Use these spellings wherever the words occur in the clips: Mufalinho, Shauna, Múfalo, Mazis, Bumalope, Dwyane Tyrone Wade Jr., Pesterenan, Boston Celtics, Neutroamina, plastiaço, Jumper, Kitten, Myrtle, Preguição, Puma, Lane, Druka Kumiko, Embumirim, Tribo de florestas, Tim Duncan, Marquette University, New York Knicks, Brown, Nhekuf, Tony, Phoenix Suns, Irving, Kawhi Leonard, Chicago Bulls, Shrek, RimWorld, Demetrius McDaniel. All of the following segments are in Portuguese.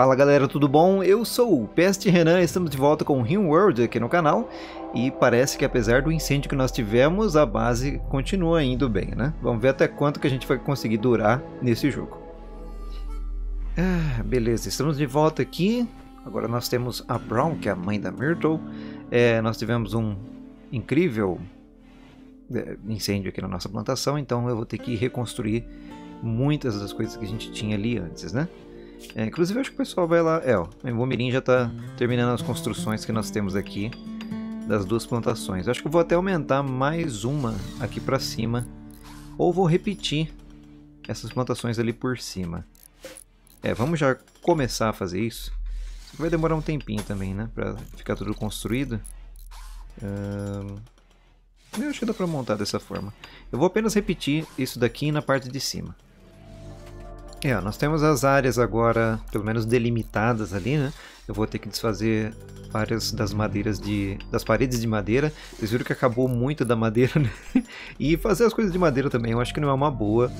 Fala galera, tudo bom? Eu sou o Pesterenan, estamos de volta com o RimWorld aqui no canal. E parece que apesar do incêndio que nós tivemos, a base continua indo bem, né? Vamos ver até quanto que a gente vai conseguir durar nesse jogo. Ah, beleza, estamos de volta aqui. Agora nós temos a Brown, que é a mãe da Myrtle. Nós tivemos um incrível incêndio aqui na nossa plantação, então eu vou ter que reconstruir muitas das coisas que a gente tinha ali antes, né? Inclusive, acho que o pessoal vai lá... o Embumirim já está terminando as construções que nós temos aqui das duas plantações. Acho que eu vou até aumentar mais uma aqui para cima. Ou vou repetir essas plantações ali por cima. Vamos já começar a fazer isso. Vai demorar um tempinho também, né? Para ficar tudo construído. Eu acho que dá para montar dessa forma. Eu vou apenas repetir isso daqui na parte de cima. Nós temos as áreas agora, pelo menos delimitadas ali, né? Eu vou ter que desfazer várias das madeiras das paredes de madeira. Vocês viram que acabou muito da madeira, né? E fazer as coisas de madeira também, eu acho que não é uma boa,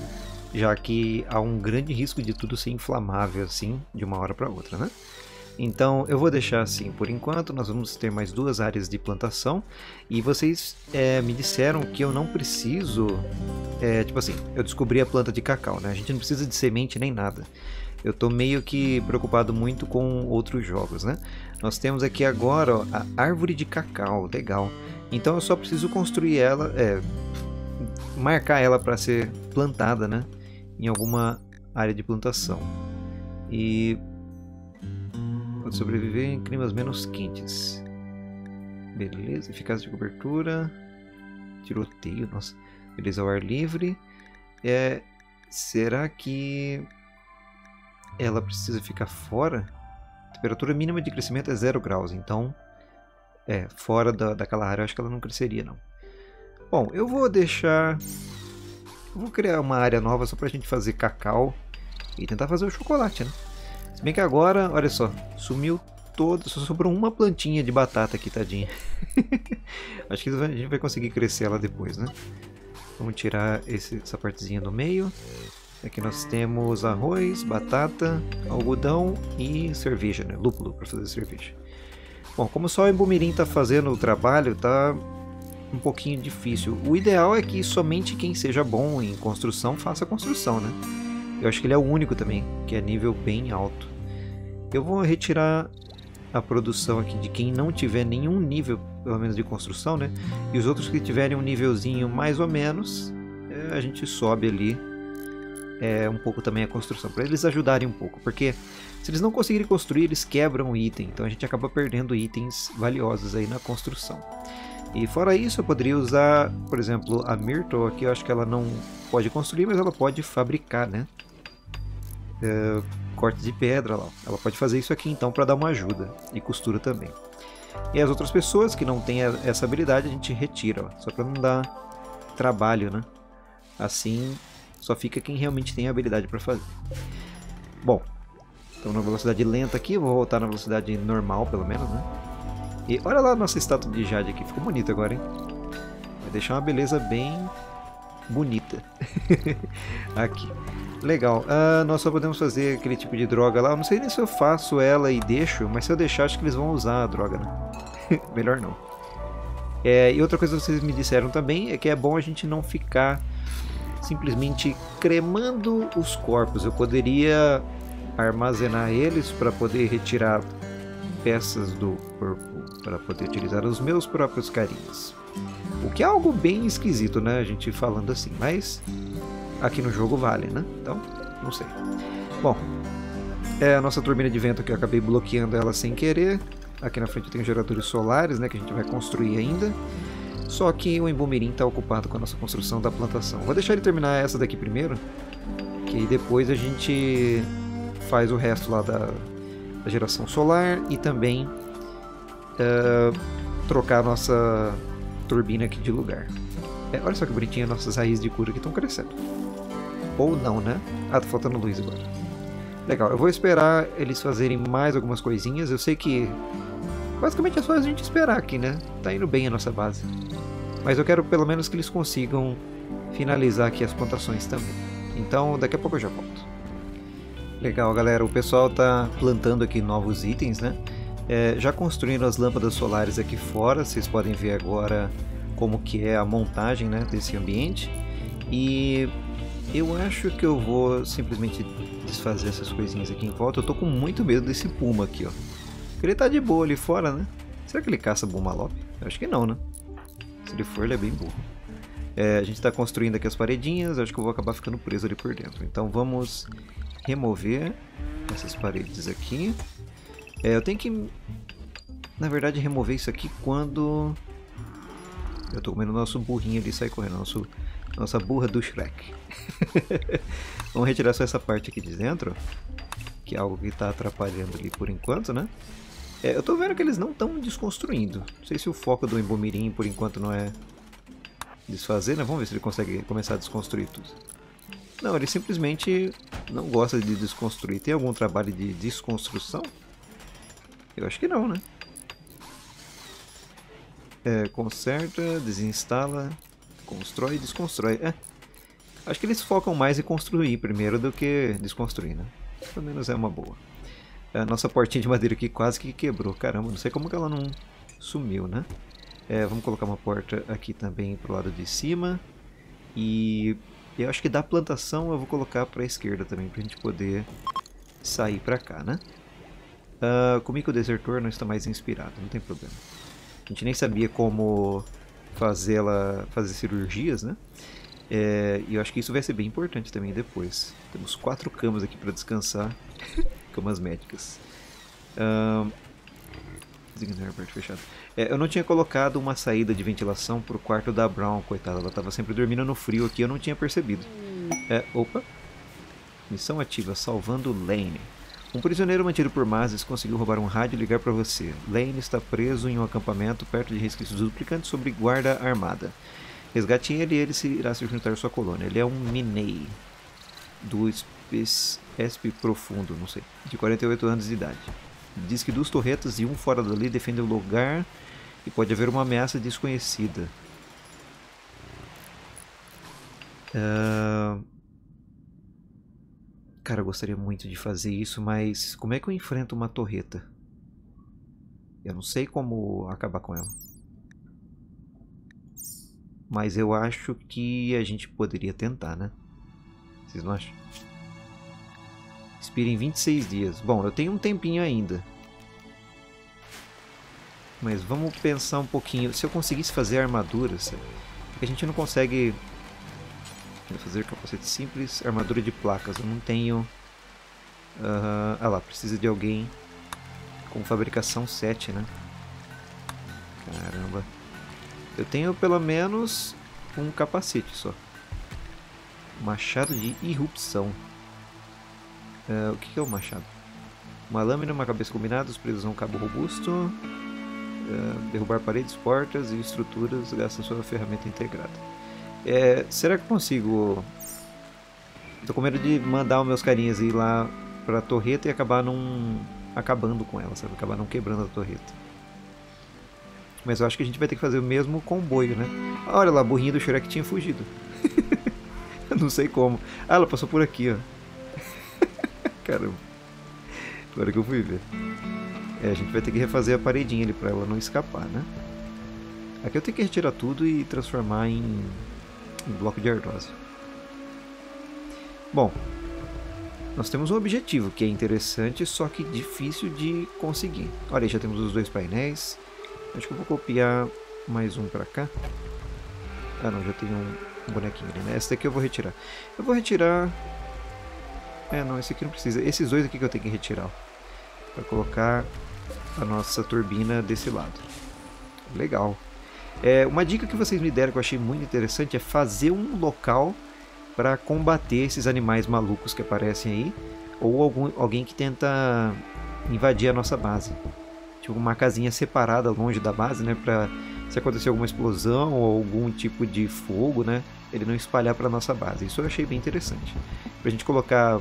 já que há um grande risco de tudo ser inflamável, assim, de uma hora para outra, né? Então, eu vou deixar assim por enquanto. Nós vamos ter mais duas áreas de plantação. E vocês me disseram que eu não preciso... tipo assim, eu descobri a planta de cacau, né? A gente não precisa de semente nem nada. Eu tô meio que preocupado muito com outros jogos, né? Nós temos aqui agora, ó, a árvore de cacau. Legal. Então, eu só preciso construir ela... marcar ela para ser plantada, né? Em alguma área de plantação. E... pode sobreviver em climas menos quentes. Beleza, eficácia de cobertura. Tiroteio, nossa. Beleza, ao ar livre. Será que ela precisa ficar fora? Temperatura mínima de crescimento é 0 graus, então fora daquela área eu acho que ela não cresceria, não. Bom, eu vou deixar... eu vou criar uma área nova só pra gente fazer cacau e tentar fazer o chocolate, né? Se bem que agora, olha só, sumiu todo, só sobrou uma plantinha de batata aqui, tadinha. Acho que a gente vai conseguir crescer ela depois, né? Vamos tirar essa partezinha do meio. Aqui nós temos arroz, batata, algodão e cerveja, né? Lúpulo para fazer cerveja. Bom, como só o Embumirim está fazendo o trabalho, tá um pouquinho difícil. O ideal é que somente quem seja bom em construção faça a construção, né? Eu acho que ele é o único também, que é nível bem alto. Eu vou retirar a produção aqui de quem não tiver nenhum nível, pelo menos de construção, né? E os outros que tiverem um nívelzinho mais ou menos, a gente sobe ali um pouco também a construção, para eles ajudarem um pouco. Porque se eles não conseguirem construir, eles quebram o item, então a gente acaba perdendo itens valiosos aí na construção. E fora isso, eu poderia usar, por exemplo, a Myrtle aqui. Eu acho que ela não pode construir, mas ela pode fabricar, né? Corte de pedra, lá. Ela pode fazer isso aqui então para dar uma ajuda, e costura também. E as outras pessoas que não têm essa habilidade a gente retira, ó, só para não dar trabalho, né? Assim só fica quem realmente tem a habilidade para fazer. Bom, então na velocidade lenta aqui, vou voltar na velocidade normal pelo menos, né? E olha lá a nossa estátua de Jade aqui, ficou bonito agora, hein? Vai deixar uma beleza bem bonita aqui. Legal, nós só podemos fazer aquele tipo de droga lá. Eu não sei nem se eu faço ela e deixo, mas se eu deixar, acho que eles vão usar a droga, né? Melhor não. E outra coisa que vocês me disseram também é que é bom a gente não ficar simplesmente cremando os corpos. Eu poderia armazenar eles para poder retirar peças do corpo, para poder utilizar os meus próprios carinhas. O que é algo bem esquisito, né? A gente falando assim, mas... aqui no jogo vale, né? Então, não sei. Bom, a nossa turbina de vento que eu acabei bloqueando ela sem querer. Aqui na frente eu tenho geradores solares, né? Que a gente vai construir ainda. Só que o Embumirim está ocupado com a nossa construção da plantação. Vou deixar ele terminar essa daqui primeiro. Que aí depois a gente faz o resto lá da geração solar. E também trocar a nossa turbina aqui de lugar. Olha só que bonitinha, nossas raízes de cura aqui estão crescendo. Ou não, né? Ah, tá faltando luz agora. Legal, eu vou esperar eles fazerem mais algumas coisinhas. Eu sei que basicamente é só a gente esperar aqui, né? Tá indo bem a nossa base. Mas eu quero pelo menos que eles consigam finalizar aqui as plantações também. Então daqui a pouco eu já volto. Legal, galera. O pessoal tá plantando aqui novos itens, né? Já construíram as lâmpadas solares aqui fora. Vocês podem ver agora como que é a montagem, né, desse ambiente. E eu acho que eu vou simplesmente desfazer essas coisinhas aqui em volta. Eu tô com muito medo desse puma aqui, ó. Ele tá de boa ali fora, né? Será que ele caça Bumalope? Eu acho que não, né? Se ele for, ele é bem burro. A gente tá construindo aqui as paredinhas. Acho que eu vou acabar ficando preso ali por dentro. Então vamos remover essas paredes aqui. Eu tenho que, na verdade, remover isso aqui quando... Eu tô comendo o nosso burrinho ali e sai correndo. Nossa burra do Shrek. Vamos retirar só essa parte aqui de dentro, que é algo que tá atrapalhando ali por enquanto, né? Eu tô vendo que eles não estão desconstruindo. Não sei se o foco do Embumirim por enquanto não é desfazer, né? Vamos ver se ele consegue começar a desconstruir tudo. Não, ele simplesmente não gosta de desconstruir. Tem algum trabalho de desconstrução? Eu acho que não, né? Conserta, desinstala, constrói e desconstrói. Acho que eles focam mais em construir primeiro do que desconstruir, né? Pelo menos é uma boa. A nossa portinha de madeira aqui quase que quebrou. Caramba, não sei como que ela não sumiu, né? Vamos colocar uma porta aqui também pro lado de cima. E eu acho que da plantação eu vou colocar pra esquerda também, pra gente poder sair pra cá, né? Comigo que o desertor não está mais inspirado, não tem problema. A gente nem sabia como fazê-la fazer cirurgias, né? E eu acho que isso vai ser bem importante também depois. Temos 4 camas aqui para descansar. Camas médicas. Designar parte fechada. Eu não tinha colocado uma saída de ventilação pro quarto da Brown, coitada. Ela estava sempre dormindo no frio aqui, eu não tinha percebido. Opa! Missão ativa, salvando Lane. Um prisioneiro mantido por Mazis conseguiu roubar um rádio e ligar para você. Lane está preso em um acampamento perto de resquícios duplicantes sobre guarda armada. Resgate ele e ele irá se juntar à sua colônia. Ele é um Minei do Esp Profundo, não sei, de 48 anos de idade. Diz que 2 torretas e um fora dali defendem o lugar e pode haver uma ameaça desconhecida. Cara, eu gostaria muito de fazer isso, mas como é que eu enfrento uma torreta? Eu não sei como acabar com ela. Mas eu acho que a gente poderia tentar, né? Vocês não acham? Expira em 26 dias. Bom, eu tenho um tempinho ainda. Mas vamos pensar um pouquinho. Se eu conseguisse fazer armaduras... Porque a gente não consegue... Vou fazer capacete simples, armadura de placas. Eu não tenho... Ah lá, precisa de alguém com fabricação 7, né? Caramba. Eu tenho pelo menos um capacete só. Machado de irrupção. O que é o machado? Uma lâmina, uma cabeça combinada, os presos a um cabo robusto. Derrubar paredes, portas e estruturas, gasta sua ferramenta integrada. Será que eu consigo... Tô com medo de mandar os meus carinhas ir lá pra torreta e acabar não... acabando com ela, sabe? Acabar não quebrando a torreta. Mas eu acho que a gente vai ter que fazer o mesmo comboio, né? Olha lá, a burrinha do Shrek tinha fugido. Eu não sei como. Ah, ela passou por aqui, ó. Caramba. Agora que eu fui ver. A gente vai ter que refazer a paredinha ali pra ela não escapar, né? Aqui eu tenho que retirar tudo e transformar em bloco de ardósia. Bom, nós temos um objetivo que é interessante, só que difícil de conseguir. Olha aí, já temos os 2 painéis. Acho que eu vou copiar mais um pra cá. Ah não, já tem um bonequinho ali, né? Essa daqui eu vou retirar. Eu vou retirar... não, esse aqui não precisa. Esses 2 aqui que eu tenho que retirar, ó, pra colocar a nossa turbina desse lado. Legal. Uma dica que vocês me deram que eu achei muito interessante é fazer um local para combater esses animais malucos que aparecem aí, ou alguém que tenta invadir a nossa base. Tipo uma casinha separada longe da base, né, para se acontecer alguma explosão ou algum tipo de fogo, né, ele não espalhar para nossa base. Isso eu achei bem interessante. Pra gente colocar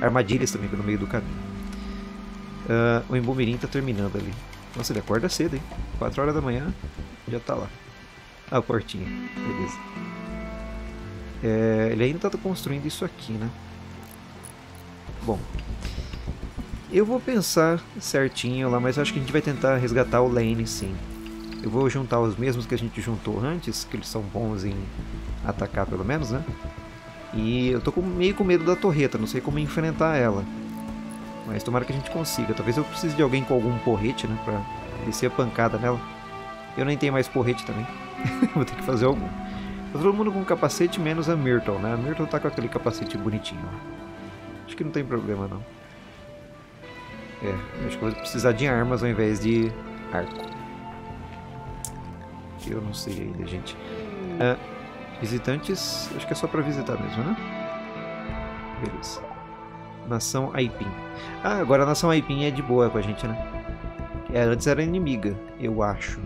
armadilhas também no meio do caminho. O Embumirim tá terminando ali. Nossa, ele acorda cedo, hein? 4 horas da manhã, já tá lá. Ah, a portinha. Beleza. Ele ainda tá construindo isso aqui, né? Bom, eu vou pensar certinho lá, mas acho que a gente vai tentar resgatar o Lane, sim. Eu vou juntar os mesmos que a gente juntou antes, que eles são bons em atacar pelo menos, né? E eu tô meio com medo da torreta, não sei como enfrentar ela. Mas tomara que a gente consiga. Talvez eu precise de alguém com algum porrete, né? Pra descer a pancada nela. Eu nem tenho mais porrete também. Vou ter que fazer algum. Tá todo mundo com capacete, menos a Myrtle, né? A Myrtle tá com aquele capacete bonitinho. Acho que não tem problema, não. É, acho que eu vou precisar de armas ao invés de arco. Eu não sei ainda, gente. Visitantes, acho que é só pra visitar mesmo, né? Beleza. Nação Aipim. Ah, agora a Nação Aipim é de boa com a gente, né? É, antes era inimiga, eu acho.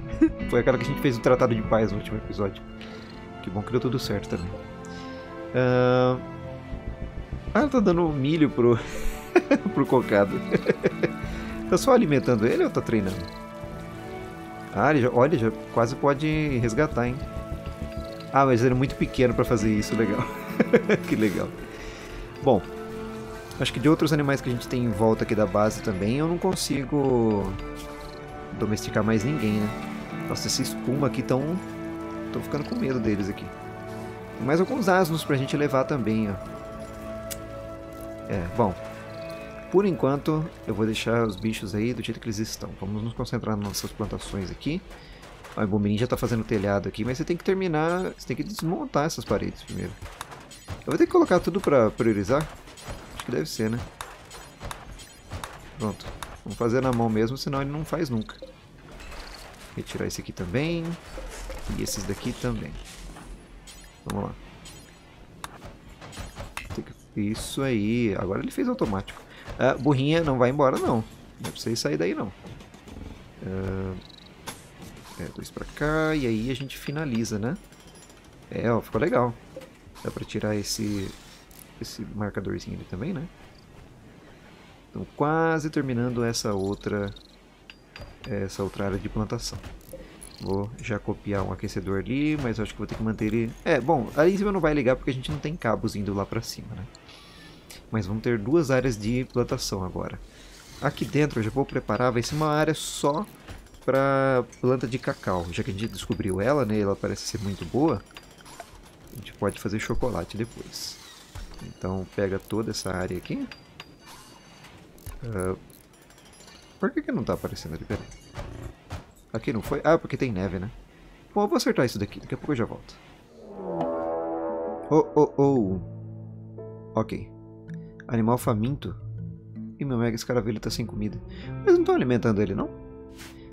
Foi aquela que a gente fez o Tratado de Paz no último episódio. Que bom que deu tudo certo também. Ah, tá dando milho pro... pro cocado. Tá só alimentando ele ou tá treinando? Ah, ele já... olha, já quase pode resgatar, hein? Ah, mas ele é muito pequeno pra fazer isso, legal. Que legal. Bom, acho que de outros animais que a gente tem em volta aqui da base também, eu não consigo domesticar mais ninguém, né? Nossa, esses Puma aqui estão... tô ficando com medo deles aqui. Tem mais alguns asnos pra gente levar também, ó. É, bom. Por enquanto, eu vou deixar os bichos aí do jeito que eles estão. Vamos nos concentrar nas nossas plantações aqui. Ó, o Embumirim já tá fazendo telhado aqui, mas você tem que terminar... você tem que desmontar essas paredes primeiro. Eu vou ter que colocar tudo pra priorizar. Acho que deve ser, né? Pronto. Vamos fazer na mão mesmo, senão ele não faz nunca. Retirar esse aqui também. E esses daqui também. Vamos lá. Isso aí. Agora ele fez automático. Ah, burrinha, não vai embora, não. Não é pra você sair daí, não. Dois pra cá. E aí a gente finaliza, né? É, ó. Ficou legal. Dá pra tirar esse marcadorzinho ali também, né? Então, quase terminando essa outra área de plantação. Vou já copiar um aquecedor ali, mas acho que vou ter que manter ele... é, bom, ali em cima não vai ligar porque a gente não tem cabos indo lá pra cima, né? Mas vamos ter duas áreas de plantação agora. Aqui dentro eu já vou preparar, vai ser uma área só pra planta de cacau. Já que a gente descobriu ela, né, ela parece ser muito boa. A gente pode fazer chocolate depois. Então pega toda essa área aqui. Por que não tá aparecendo ali? Pera aí. Aqui não foi? Ah, porque tem neve, né? Bom, eu vou acertar isso daqui. Daqui a pouco eu já volto. Oh, oh, oh. Ok. Animal faminto. E meu mega escaravelho tá sem comida. Mas não estão alimentando ele, não?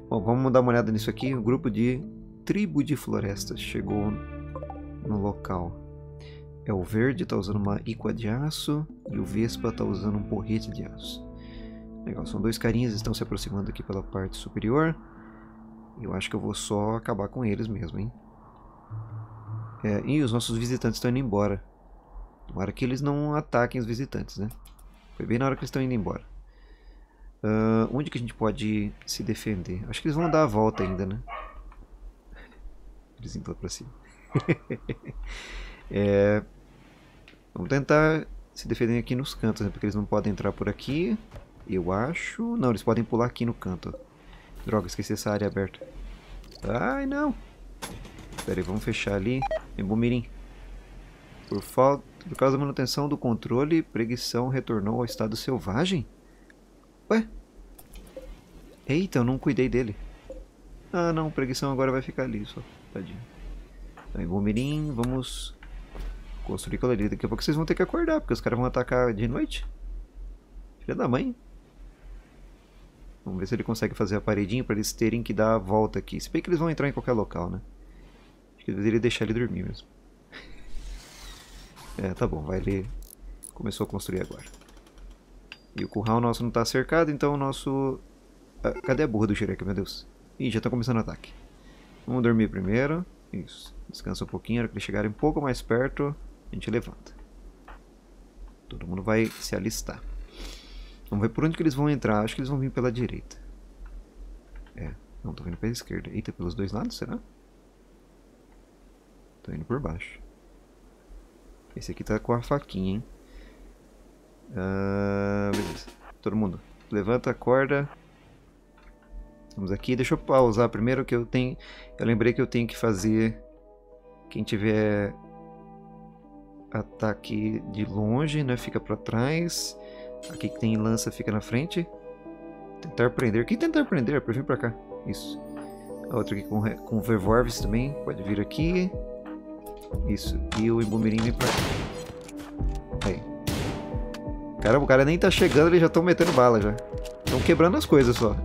Bom, vamos dar uma olhada nisso aqui. O grupo de Tribo de Florestas chegou no local. É o verde, tá usando uma íqua de aço. E o vespa tá usando um porrete de aço. Legal, são dois carinhas, estão se aproximando aqui pela parte superior. Eu acho que eu vou só acabar com eles mesmo, hein? É, e os nossos visitantes estão indo embora. Tomara que eles não ataquem os visitantes, né? Foi bem na hora que eles estão indo embora. Onde que a gente pode se defender? Acho que eles vão dar a volta ainda, né? Eles indo lá pra cima. É, vamos tentar se defender aqui nos cantos, né? Porque eles não podem entrar por aqui. Eu acho... não, eles podem pular aqui no canto, ó. Droga, esqueci essa área aberta. Ai, não. Pera aí, vamos fechar ali. Embumirim. Por causa da manutenção do controle, Preguição retornou ao estado selvagem? Ué? Eita, eu não cuidei dele. Ah, não. Preguição agora vai ficar ali só. Tadinho. Então, Embumirim, vamos construir colorido. Daqui a pouco vocês vão ter que acordar, porque os caras vão atacar de noite. Filha da mãe. Vamos ver se ele consegue fazer a paredinha para eles terem que dar a volta aqui. Se bem que eles vão entrar em qualquer local, né? Acho que eu deveria deixar ele dormir mesmo. É, tá bom. Vai ler. Começou a construir agora. E o curral nosso não tá cercado, então o nosso... ah, cadê a burra do xereca, meu Deus? Ih, já tá começando o ataque. Vamos dormir primeiro. Isso. Descansa um pouquinho. Na hora que eles chegarem um pouco mais perto, a gente levanta. Todo mundo vai se alistar. Vamos ver por onde que eles vão entrar. Acho que eles vão vir pela direita. É, não, tô vindo pela esquerda. Eita, pelos dois lados, será? Tô indo por baixo. Esse aqui tá com a faquinha, hein? Beleza. Todo mundo. Levanta, acorda. Vamos aqui. Deixa eu pausar primeiro que eu tenho... Eu lembrei que eu tenho que fazer... Quem tiver ataque de longe, né? Fica pra trás. Aqui que tem lança fica na frente. Tentar prender. Quem tentar prender? Prefiro pra cá. Isso. A outra aqui com Vervorves também. Pode vir aqui. Isso. E o Embumirim vem pra cá. Aí. Caramba, o cara nem tá chegando, eles já estão metendo bala já. Estão quebrando as coisas só.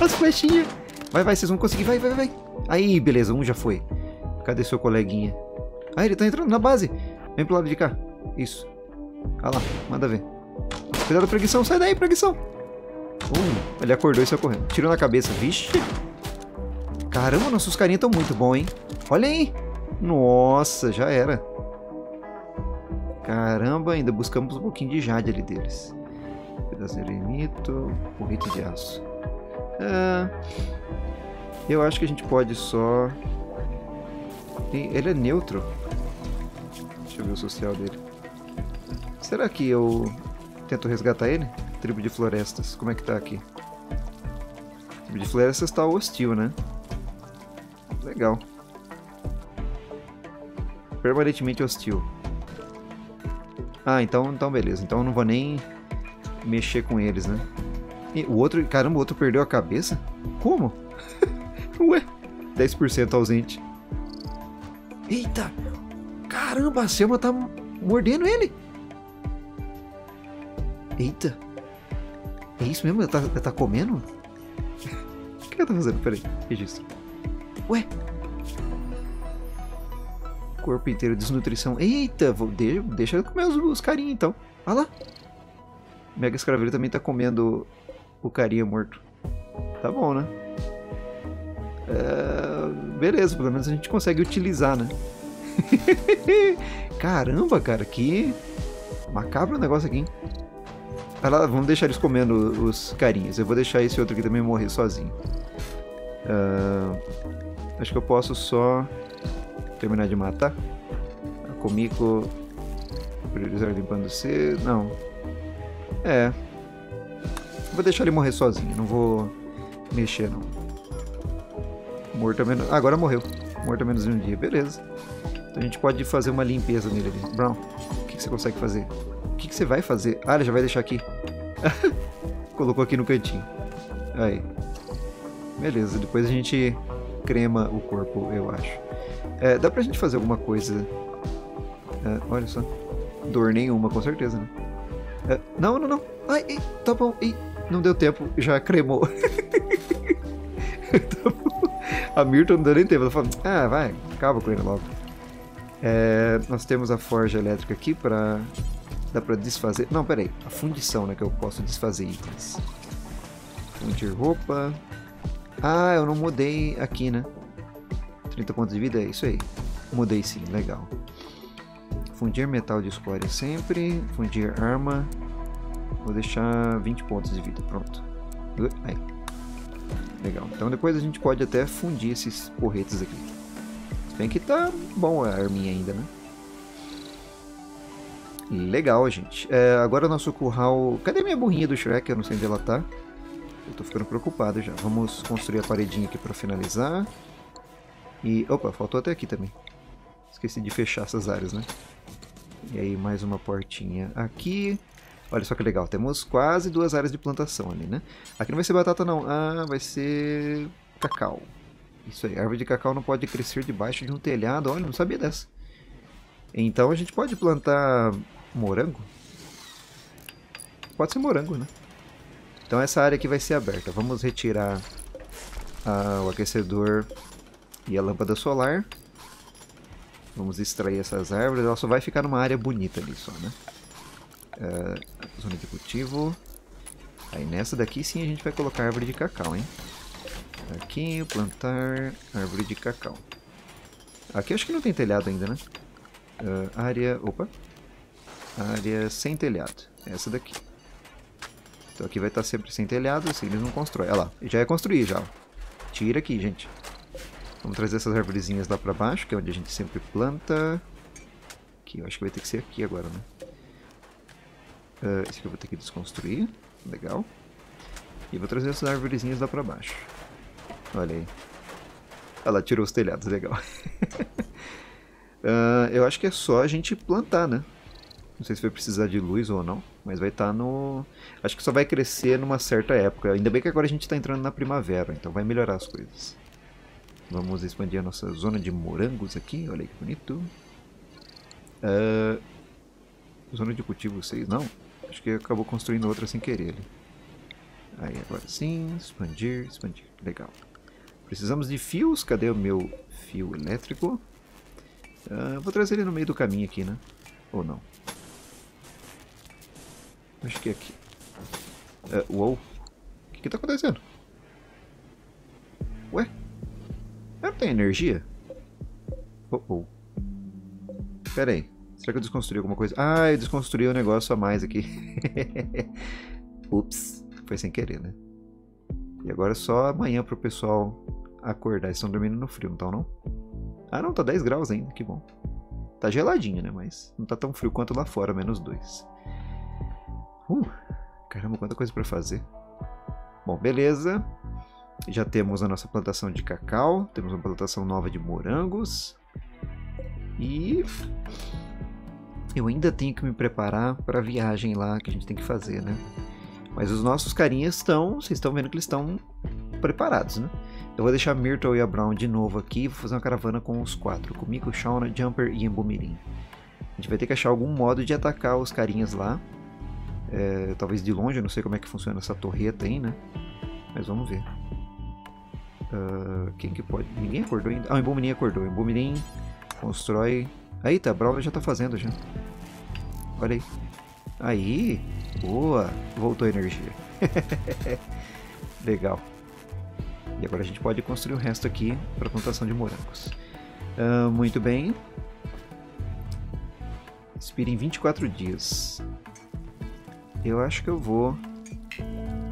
As flechinhas. Vai, vai, vocês vão conseguir. Vai, vai, vai. Aí, beleza. Um já foi. Cadê seu coleguinha? Ah, ele tá entrando na base. Vem pro lado de cá. Isso. Ah lá. Manda ver. Cuidado, Preguição. Sai daí, Preguição. Ele acordou e saiu correndo. Tirou na cabeça. Vixe. Caramba, nossos carinhas estão muito bons, hein? Olha aí. Nossa, já era. Caramba, ainda buscamos um pouquinho de jade ali deles. Pedaço de eremito. Porrete de aço. Eu acho que a gente pode só... Ele é neutro. Deixa eu ver o social dele. Será que eu tento resgatar ele? Tribo de florestas. Como é que tá aqui? Tribo de florestas tá hostil, né? Legal. Permanentemente hostil. Ah, então beleza. Então eu não vou nem mexer com eles, né? E o outro... Caramba, o outro perdeu a cabeça? Como? Ué? 10% ausente. Eita! Caramba, a Selma tá mordendo ele! Eita! É isso mesmo? Ela tá comendo? O que ela tá fazendo? Peraí, registro. Ué! Corpo inteiro, desnutrição. Eita! Deixa ela comer os carinha então. Olha lá! Mega Escraveiro também tá comendo o carinha morto. Tá bom, né? Beleza, pelo menos a gente consegue utilizar, né? Caramba, cara, que macabro o negócio aqui, hein? Ah lá, vamos deixar eles comendo os carinhas. Eu vou deixar esse outro aqui também morrer sozinho. Acho que eu posso só terminar de matar. A Kumiko priorizar limpando-se. Não. É. Vou deixar ele morrer sozinho. Não vou mexer, não. Morto a menos... Ah, agora morreu. Morto a menos de um dia. Beleza. Então a gente pode fazer uma limpeza nele ali. Brown, o que você consegue fazer? O que você vai fazer? Ah, ele já vai deixar aqui. Colocou aqui no cantinho. Aí. Beleza. Depois a gente crema o corpo, eu acho. Dá pra gente fazer alguma coisa... olha só. Dor nenhuma, com certeza, né? Não, não, não. Ai, ei, tá bom. Ei, não deu tempo. Já cremou. Tá bom. A Myrtle não deu nem tempo, ela falou, ah, vai, acaba com ele logo. Nós temos a forja elétrica aqui pra... Dá pra desfazer... Não, peraí, a fundição, né, que eu posso desfazer itens. Fundir roupa... Ah, eu não mudei aqui, né? 30 pontos de vida, é isso aí. Mudei sim, legal. Fundir metal de escória sempre, fundir arma... Vou deixar 20 pontos de vida, pronto. Aí. Legal, então depois a gente pode até fundir esses porretes aqui. Tem que tá bom a arminha ainda, né? Legal, gente. Agora o nosso curral... Cadê minha burrinha do Shrek? Eu não sei onde ela tá. Eu tô ficando preocupado já. Vamos construir a paredinha aqui pra finalizar. E... Opa, faltou até aqui também. Esqueci de fechar essas áreas, né? E aí mais uma portinha aqui... Olha só que legal, temos quase duas áreas de plantação ali, né? Aqui não vai ser batata não, ah, vai ser cacau. Isso aí, a árvore de cacau não pode crescer debaixo de um telhado, olha, não sabia dessa. Então a gente pode plantar morango? Pode ser morango, né? Então essa área aqui vai ser aberta, vamos retirar o aquecedor e a lâmpada solar. Vamos extrair essas árvores, ela só vai ficar numa área bonita ali só, né? Zona de cultivo. Aí nessa daqui sim a gente vai colocar árvore de cacau, hein? Aqui, plantar árvore de cacau. Aqui acho que não tem telhado ainda, né? Área... Opa! Área sem telhado. Essa daqui. Então aqui vai estar sempre sem telhado, assim eles não constroem. Olha lá, já é construir já. Tira aqui, gente. Vamos trazer essas arvorezinhas lá pra baixo, que é onde a gente sempre planta. Aqui, eu acho que vai ter que ser aqui agora, né? Isso aqui eu vou ter que desconstruir. Legal. E vou trazer essas arvorezinhas lá pra baixo. Olha aí. Ah lá, tirou os telhados, legal. Eu acho que é só a gente plantar, né? Não sei se vai precisar de luz ou não, mas vai estar no... Acho que só vai crescer numa certa época. Ainda bem que agora a gente está entrando na primavera, então vai melhorar as coisas. Vamos expandir a nossa zona de morangos aqui, olha aí que bonito. Zona de cultivo 6, não? Acho que acabou construindo outra sem querer ali. Aí agora sim, expandir, expandir, legal. Precisamos de fios, cadê o meu fio elétrico? Vou trazer ele no meio do caminho aqui, né? Ou não? Acho que é aqui. Uou. O que que tá acontecendo? Ué? Ela tem energia? Oh, oh. Pera aí. Será que eu desconstruí alguma coisa? Ah, eu desconstruí um negócio a mais aqui. Ups. Foi sem querer, né? E agora é só amanhã pro pessoal acordar. Eles estão dormindo no frio, não estão não? Ah não, tá 10 graus ainda, que bom. Tá geladinho, né? Mas não tá tão frio quanto lá fora, menos 2. Caramba, quanta coisa pra fazer. Bom, beleza. Já temos a nossa plantação de cacau. Temos uma plantação nova de morangos. E... eu ainda tenho que me preparar pra viagem lá que a gente tem que fazer, né? Mas os nossos carinhas estão... vocês estão vendo que eles estão preparados, né? Eu vou deixar a Myrtle e a Brown de novo aqui. Vou fazer uma caravana com os 4. Comigo, Shauna, Jumper e Embumirim. A gente vai ter que achar algum modo de atacar os carinhas lá. Talvez de longe, eu não sei como é que funciona essa torreta aí, né? Mas vamos ver. Quem que pode? Ninguém acordou ainda? Ah, o Embumirim acordou. O Embumirim constrói... Eita, a Brown já tá fazendo já. Olha aí. Aí! Boa! Voltou a energia. Legal. E agora a gente pode construir o resto aqui para plantação de morangos. Muito bem. Expira em 24 dias. Eu acho que eu vou...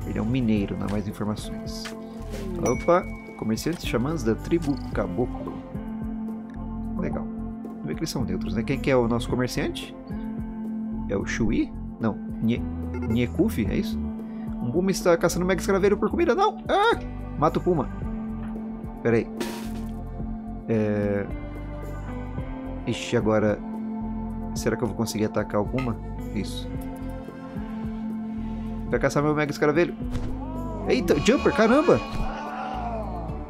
Ele é um mineiro, não há mais informações. Opa! Comerciantes xamãs da tribo caboclo. Legal. Vamos ver que eles são neutros, né? Quem que é o nosso comerciante? É o Shui? Não. Nhekuf, é isso? Um Puma está caçando mega escraveiro por comida? Não! Ah! Mata o Puma. Pera aí. Ixi, agora... será que eu vou conseguir atacar o Puma? Isso. Vai caçar meu mega escaravelho. Eita, Jumper, caramba!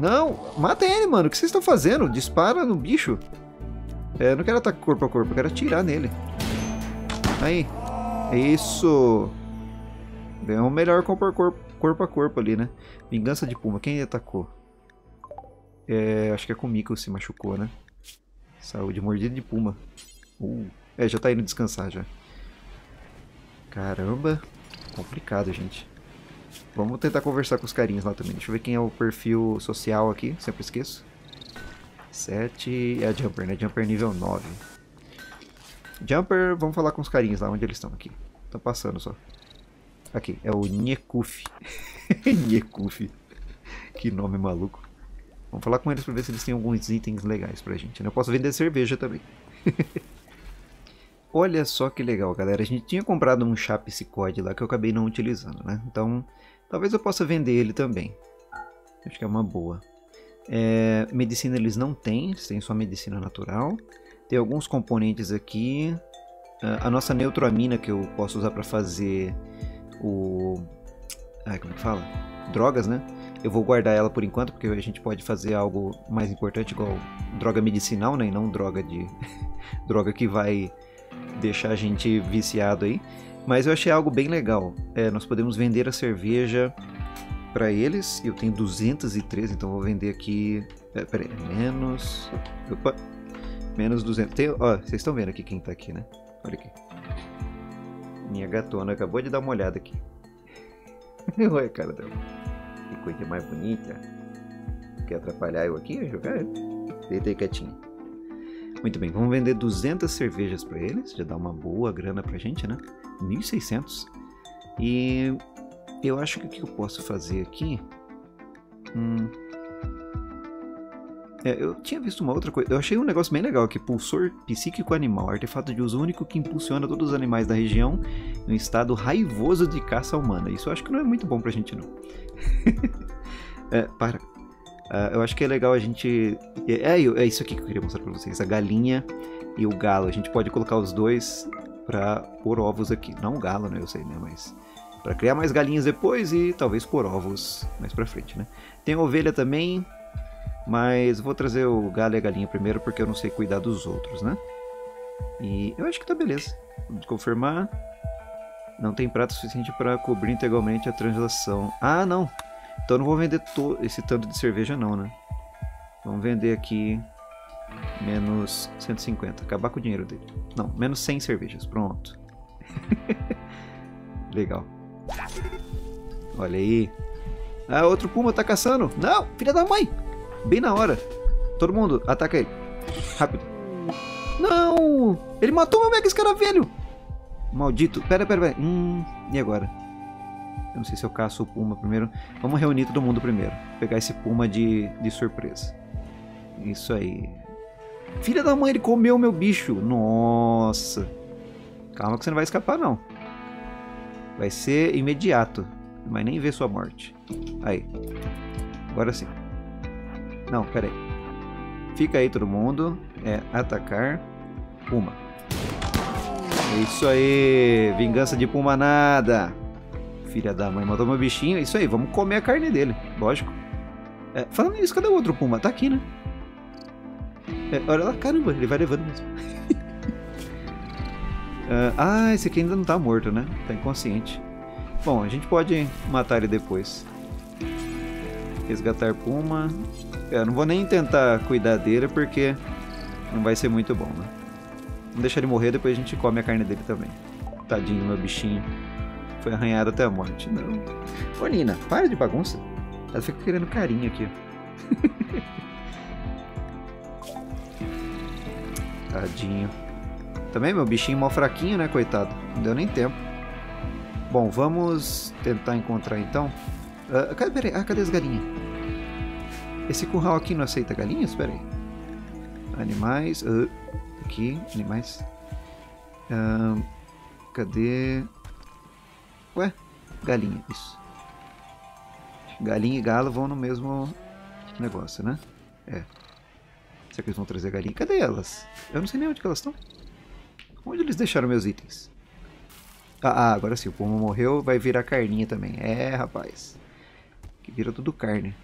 Não, mata ele, mano. O que vocês estão fazendo? Dispara no bicho. Eu não quero atacar corpo a corpo, eu quero atirar nele. Aí. Isso. Ganhou o melhor corpo a corpo ali, né? Vingança de Puma. Quem atacou? Acho que é Kumiko que se machucou, né? Saúde, mordida de Puma. Já tá indo descansar já. Caramba. Complicado, gente. Vamos tentar conversar com os carinhas lá também. Deixa eu ver quem é o perfil social aqui. Sempre esqueço. 7... é a Jumper, né? Jumper nível 9. Jumper, vamos falar com os carinhas lá. Onde eles estão aqui? Estão passando só. Aqui, é o Niekuf. Niekuf. Que nome maluco. Vamos falar com eles pra ver se eles têm alguns itens legais pra gente. Eu posso vender cerveja também. Olha só que legal, galera. A gente tinha comprado um chá psicode lá que eu acabei não utilizando, né? Então, talvez eu possa vender ele também. Acho que é uma boa. Medicina eles não têm. Eles têm só medicina natural. Tem alguns componentes aqui. A nossa neutroamina que eu posso usar para fazer o... como que fala? Drogas, né? Eu vou guardar ela por enquanto, porque a gente pode fazer algo mais importante, igual droga medicinal, né? E não droga de... droga que vai... deixar a gente viciado aí. Mas eu achei algo bem legal. Nós podemos vender a cerveja para eles. Eu tenho 213, então vou vender aqui... peraí, menos... opa! Menos 200. Tem, ó, vocês estão vendo aqui quem tá aqui, né? Olha aqui. Minha gatona acabou de dar uma olhada aqui. Olha a cara dela. Que coisa mais bonita. Quer atrapalhar eu aqui? Jogar? Deita aí quietinho. Muito bem, vamos vender 200 cervejas para eles, já dá uma boa grana pra gente, né? 1.600. E eu acho que o que eu posso fazer aqui... É, eu tinha visto uma outra coisa. Eu achei um negócio bem legal aqui. Pulsor psíquico animal. Artefato de uso único que impulsiona todos os animais da região em um estado raivoso de caça humana. Isso eu acho que não é muito bom pra gente, não. Eu acho que é legal a gente... É isso aqui que eu queria mostrar pra vocês. A galinha e o galo. A gente pode colocar os dois pra pôr ovos aqui. Não o galo, né? Eu sei, né? Mas... pra criar mais galinhas depois e talvez pôr ovos mais pra frente, né? Tem ovelha também, mas vou trazer o galo e a galinha primeiro porque eu não sei cuidar dos outros, né? E eu acho que tá beleza. Vamos confirmar. Não tem prato suficiente pra cobrir integralmente a translação. Ah, não! Então não vou vender esse tanto de cerveja não, né? Vamos vender aqui menos 150. Acabar com o dinheiro dele. Não, menos 100 cervejas. Pronto. Legal. Olha aí. Ah, outro Puma tá caçando. Não, filha da mãe. Bem na hora. Todo mundo, ataca ele. Rápido. Não. Ele matou meu mega escaravelho. Maldito. Pera. E agora? Eu não sei se eu caço o Puma primeiro. Vamos reunir todo mundo primeiro. Vou pegar esse Puma de surpresa. Isso aí. Filha da mãe, ele comeu meu bicho. Nossa. Calma que você não vai escapar, não. Vai ser imediato. Mas nem ver sua morte. Aí. Agora sim. Não, pera aí. Fica aí todo mundo. É atacar. Puma. Isso aí. Vingança de Puma nada. Filha da mãe. Matou meu bichinho. Isso aí. Vamos comer a carne dele. Lógico. É, falando nisso, cadê o outro Puma? Tá aqui, né? É, olha lá. Caramba. Ele vai levando mesmo. Ah, esse aqui ainda não tá morto, né? Tá inconsciente. Bom, a gente pode matar ele depois. Resgatar Puma. Eu não vou nem tentar cuidar dele porque não vai ser muito bom, né? Vamos deixar ele morrer, depois a gente come a carne dele também. Tadinho, meu bichinho. Foi arranhado até a morte. Não. Ô, Nina, para de bagunça. Ela fica querendo carinho aqui, ó. Tadinho. Também meu bichinho mó fraquinho, né, coitado? Não deu nem tempo. Bom, vamos tentar encontrar então. Peraí, cadê as galinhas? Esse curral aqui não aceita galinhas? Peraí. Animais. Aqui, animais. Cadê? Ué? Galinha, isso. Galinha e galo vão no mesmo negócio, né? É. Será que eles vão trazer galinha? Cadê elas? Eu não sei nem onde que elas estão. Onde eles deixaram meus itens? Ah, agora sim. O Puma morreu. Vai virar carninha também. É, rapaz. Que vira tudo carne.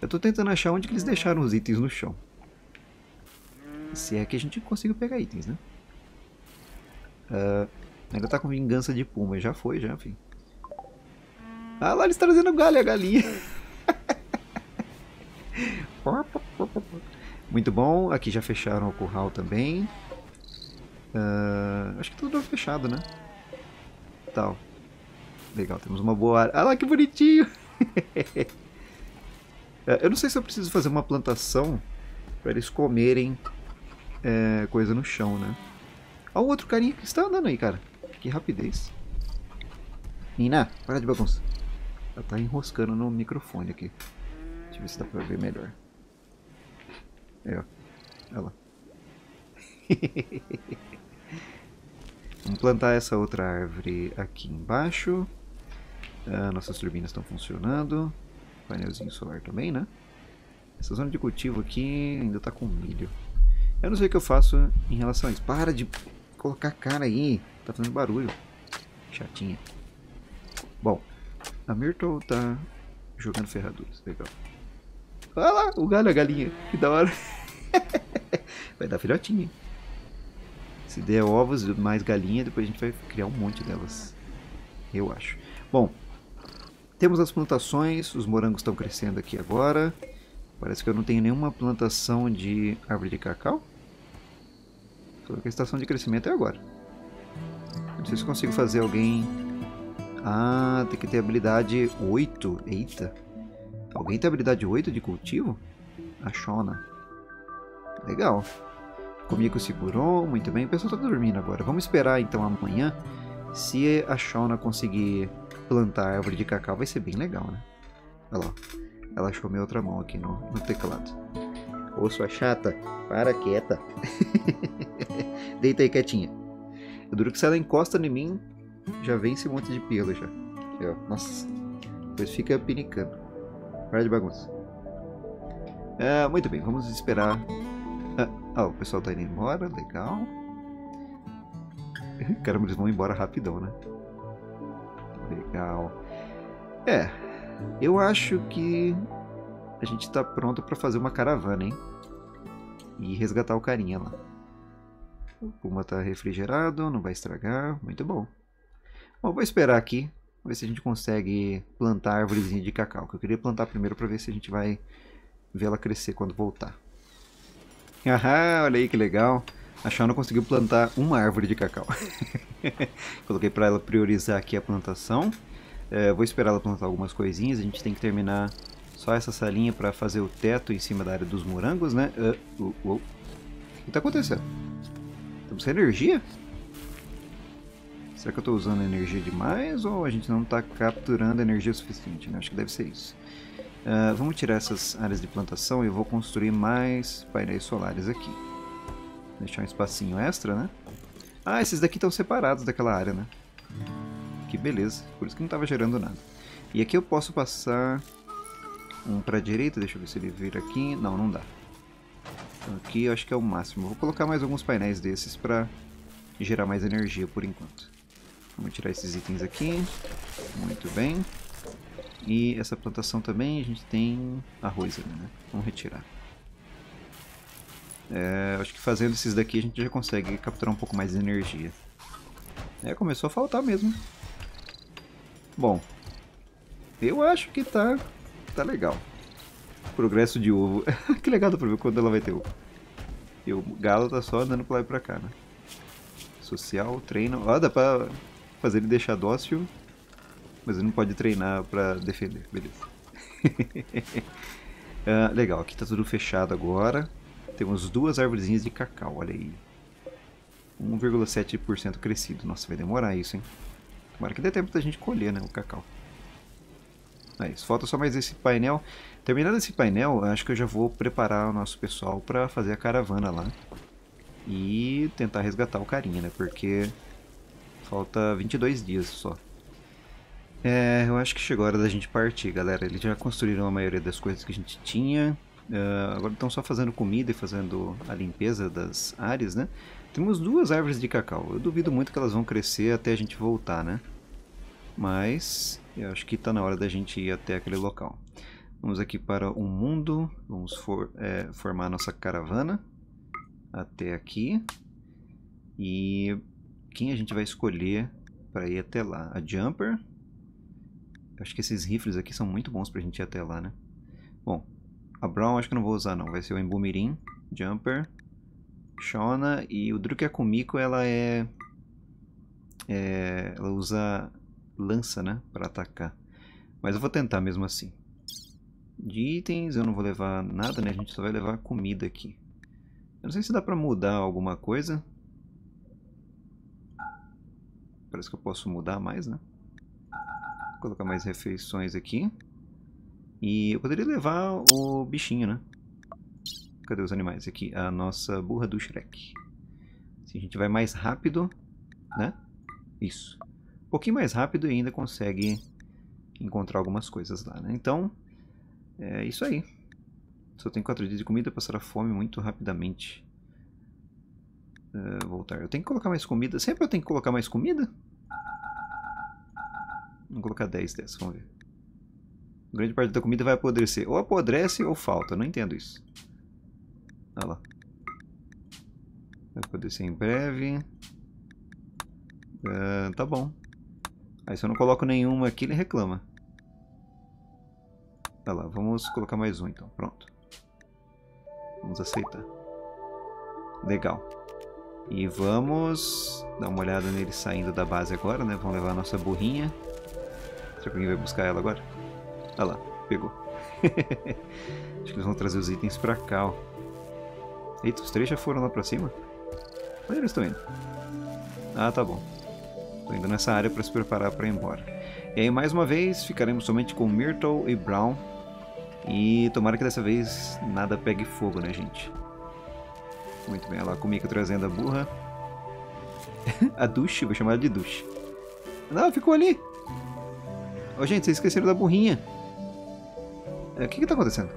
Eu tô tentando achar onde que eles deixaram os itens no chão. Se é que a gente conseguiu pegar itens, né? Ainda tá com vingança de Puma. Já foi, já, enfim. Ah, lá eles trazendo galho e a galinha. Muito bom. Aqui já fecharam o curral também. Acho que tudo fechado, né? Tal. Legal, temos uma boa área. Ah lá, que bonitinho! Eu não sei se eu preciso fazer uma plantação para eles comerem coisa no chão, né? Olha o outro carinha que está andando aí, cara. Que rapidez. Nina, para de bagunça. Ela tá enroscando no microfone aqui. Deixa eu ver se dá para ver melhor. É, ó. Olha lá. Vamos plantar essa outra árvore aqui embaixo. Nossas turbinas estão funcionando. Painelzinho solar também, né? Essa zona de cultivo aqui ainda tá com milho. Eu não sei o que eu faço em relação a isso. Para de colocar a cara aí. Tá fazendo barulho. Chatinha. Bom, a Myrtle tá jogando ferraduras. Legal. Olha lá, o galho e a galinha. Que da hora. Vai dar filhotinha. Se der ovos, mais galinha, depois a gente vai criar um monte delas. Eu acho. Bom, temos as plantações. Os morangos estão crescendo aqui agora. Parece que eu não tenho nenhuma plantação de árvore de cacau. Só que a estação de crescimento é agora. Não sei se consigo fazer alguém... Ah, tem que ter habilidade 8. Eita. Alguém tem habilidade 8 de cultivo? A Shauna. Legal. Comigo segurou, muito bem. O pessoal está dormindo agora. Vamos esperar então amanhã. Se a Shauna conseguir plantar a árvore de cacau, vai ser bem legal, né? Olha lá. Ela achou minha outra mão aqui no teclado. Ô, sua chata, para quieta. Deita aí quietinha. Eu duro que se ela encosta em mim, já vem esse monte de pelo já. Aqui, ó. Nossa. Depois fica pinicando. Para de bagunça. Ah, muito bem, vamos esperar. Ah, o pessoal tá indo embora, legal. Caramba, eles vão embora rapidão, né? Legal. É, eu acho que a gente tá pronto pra fazer uma caravana, hein? E resgatar o carinha lá. O Puma tá refrigerado, não vai estragar, muito bom. Bom, vou esperar aqui, ver se a gente consegue plantar a árvorezinha de cacau, que eu queria plantar primeiro pra ver se a gente vai ver ela crescer quando voltar. Ahá, olha aí que legal. A Shauna conseguiu plantar uma árvore de cacau. Coloquei para ela priorizar aqui a plantação. Vou esperar ela plantar algumas coisinhas. A gente tem que terminar só essa salinha para fazer o teto em cima da área dos morangos, né? O que está acontecendo? Estamos sem energia? Será que eu estou usando energia demais ou a gente não está capturando energia o suficiente? Né? Acho que deve ser isso. Vamos tirar essas áreas de plantação e eu vou construir mais painéis solares aqui. Deixar um espacinho extra, né? Ah, esses daqui estão separados daquela área, né? Que beleza. Por isso que não estava gerando nada. E aqui eu posso passar um para a direita. Deixa eu ver se ele vira aqui. Não, não dá. Então aqui eu acho que é o máximo. Vou colocar mais alguns painéis desses para gerar mais energia por enquanto. Vamos tirar esses itens aqui. Muito bem. E essa plantação também. A gente tem arroz ali, né? Vamos retirar. É, acho que fazendo esses daqui a gente já consegue capturar um pouco mais de energia. É, começou a faltar mesmo. Bom, eu acho que tá legal. Progresso de ovo. Que legal, dá pra ver quando ela vai ter ovo. E o galo tá só andando pra lá e pra cá, né? Social, treino. Ó, dá pra fazer ele deixar dócil, mas ele não pode treinar pra defender. Beleza. Legal, aqui tá tudo fechado agora. Temos duas árvorezinhas de cacau, olha aí. 1,7% crescido. Nossa, vai demorar isso, hein? Tomara que dê tempo da gente colher, né, o cacau. É isso, falta só mais esse painel. Terminado esse painel, acho que eu já vou preparar o nosso pessoal para fazer a caravana lá. E tentar resgatar o carinha, né, porque falta 22 dias só. É, eu acho que chegou a hora da gente partir, galera. Eles já construíram a maioria das coisas que a gente tinha. Agora estão só fazendo comida e fazendo a limpeza das áreas, né? Temos duas árvores de cacau. Eu duvido muito que elas vão crescer até a gente voltar, né? Mas eu acho que está na hora da gente ir até aquele local. Vamos aqui para o mundo. Vamos formar nossa caravana até aqui. E quem a gente vai escolher para ir até lá? A Jumper. Eu acho que esses rifles aqui são muito bons para a gente ir até lá, né? Bom, a Brown acho que não vou usar não, vai ser o Embumirim, Jumper, Shauna e o Druka Kumiko, ela ela usa lança, né, pra atacar. Mas eu vou tentar mesmo assim. De itens eu não vou levar nada, né, a gente só vai levar comida aqui. Eu não sei se dá pra mudar alguma coisa. Parece que eu posso mudar mais, né. Vou colocar mais refeições aqui. E eu poderia levar o bichinho, né? Cadê os animais? Aqui, a nossa burra do Shrek. Assim a gente vai mais rápido, né? Isso. Um pouquinho mais rápido e ainda consegue encontrar algumas coisas lá, né? Então, é isso aí. Só tem 4 dias de comida, passar a fome muito rapidamente. Voltar. Eu tenho que colocar mais comida. Sempre eu tenho que colocar mais comida? Vou colocar 10 dessas, vamos ver. Grande parte da comida vai apodrecer. Ou apodrece ou falta. Não entendo isso. Olha lá. Vai apodrecer em breve. Tá bom. Aí se eu não coloco nenhuma aqui, ele reclama. Olha lá. Vamos colocar mais um então. Pronto. Vamos aceitar. Legal. E vamos dar uma olhada nele saindo da base agora, né? Vamos levar a nossa burrinha. Será que alguém vai buscar ela agora? Olha lá, pegou. Acho que eles vão trazer os itens pra cá, ó. Eita, os 3 já foram lá pra cima? Onde eles estão indo? Ah, tá bom. Tô indo nessa área pra se preparar pra ir embora. E aí, mais uma vez, ficaremos somente com Myrtle e Brown E tomara que dessa vez nada pegue fogo, né, gente? Muito bem, olha lá, Kumiko trazendo a burra. A Dushi, vou chamar ela de Dushi. Não, ficou ali. Ó, gente, vocês esqueceram da burrinha. O que que tá acontecendo?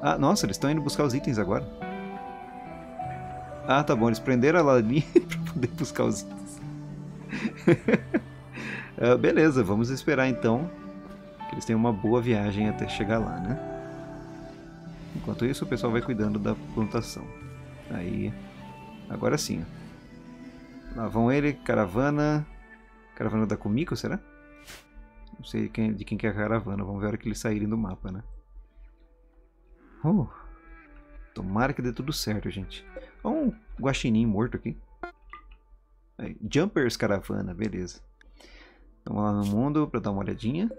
Ah, nossa, eles estão indo buscar os itens agora. Ah, tá bom, eles prenderam ela ali pra poder buscar os itens. Beleza, vamos esperar então que eles tenham uma boa viagem até chegar lá, né? Enquanto isso, o pessoal vai cuidando da plantação. Aí, agora sim. Lá vão ele, caravana... Caravana da Kumiko, será? Não sei de quem que é a caravana. Vamos ver a hora que eles saírem do mapa, né? Tomara que dê tudo certo, gente. Olha um guaxininho morto aqui. Aí, Jumpers caravana, beleza. Vamos lá no mundo pra dar uma olhadinha.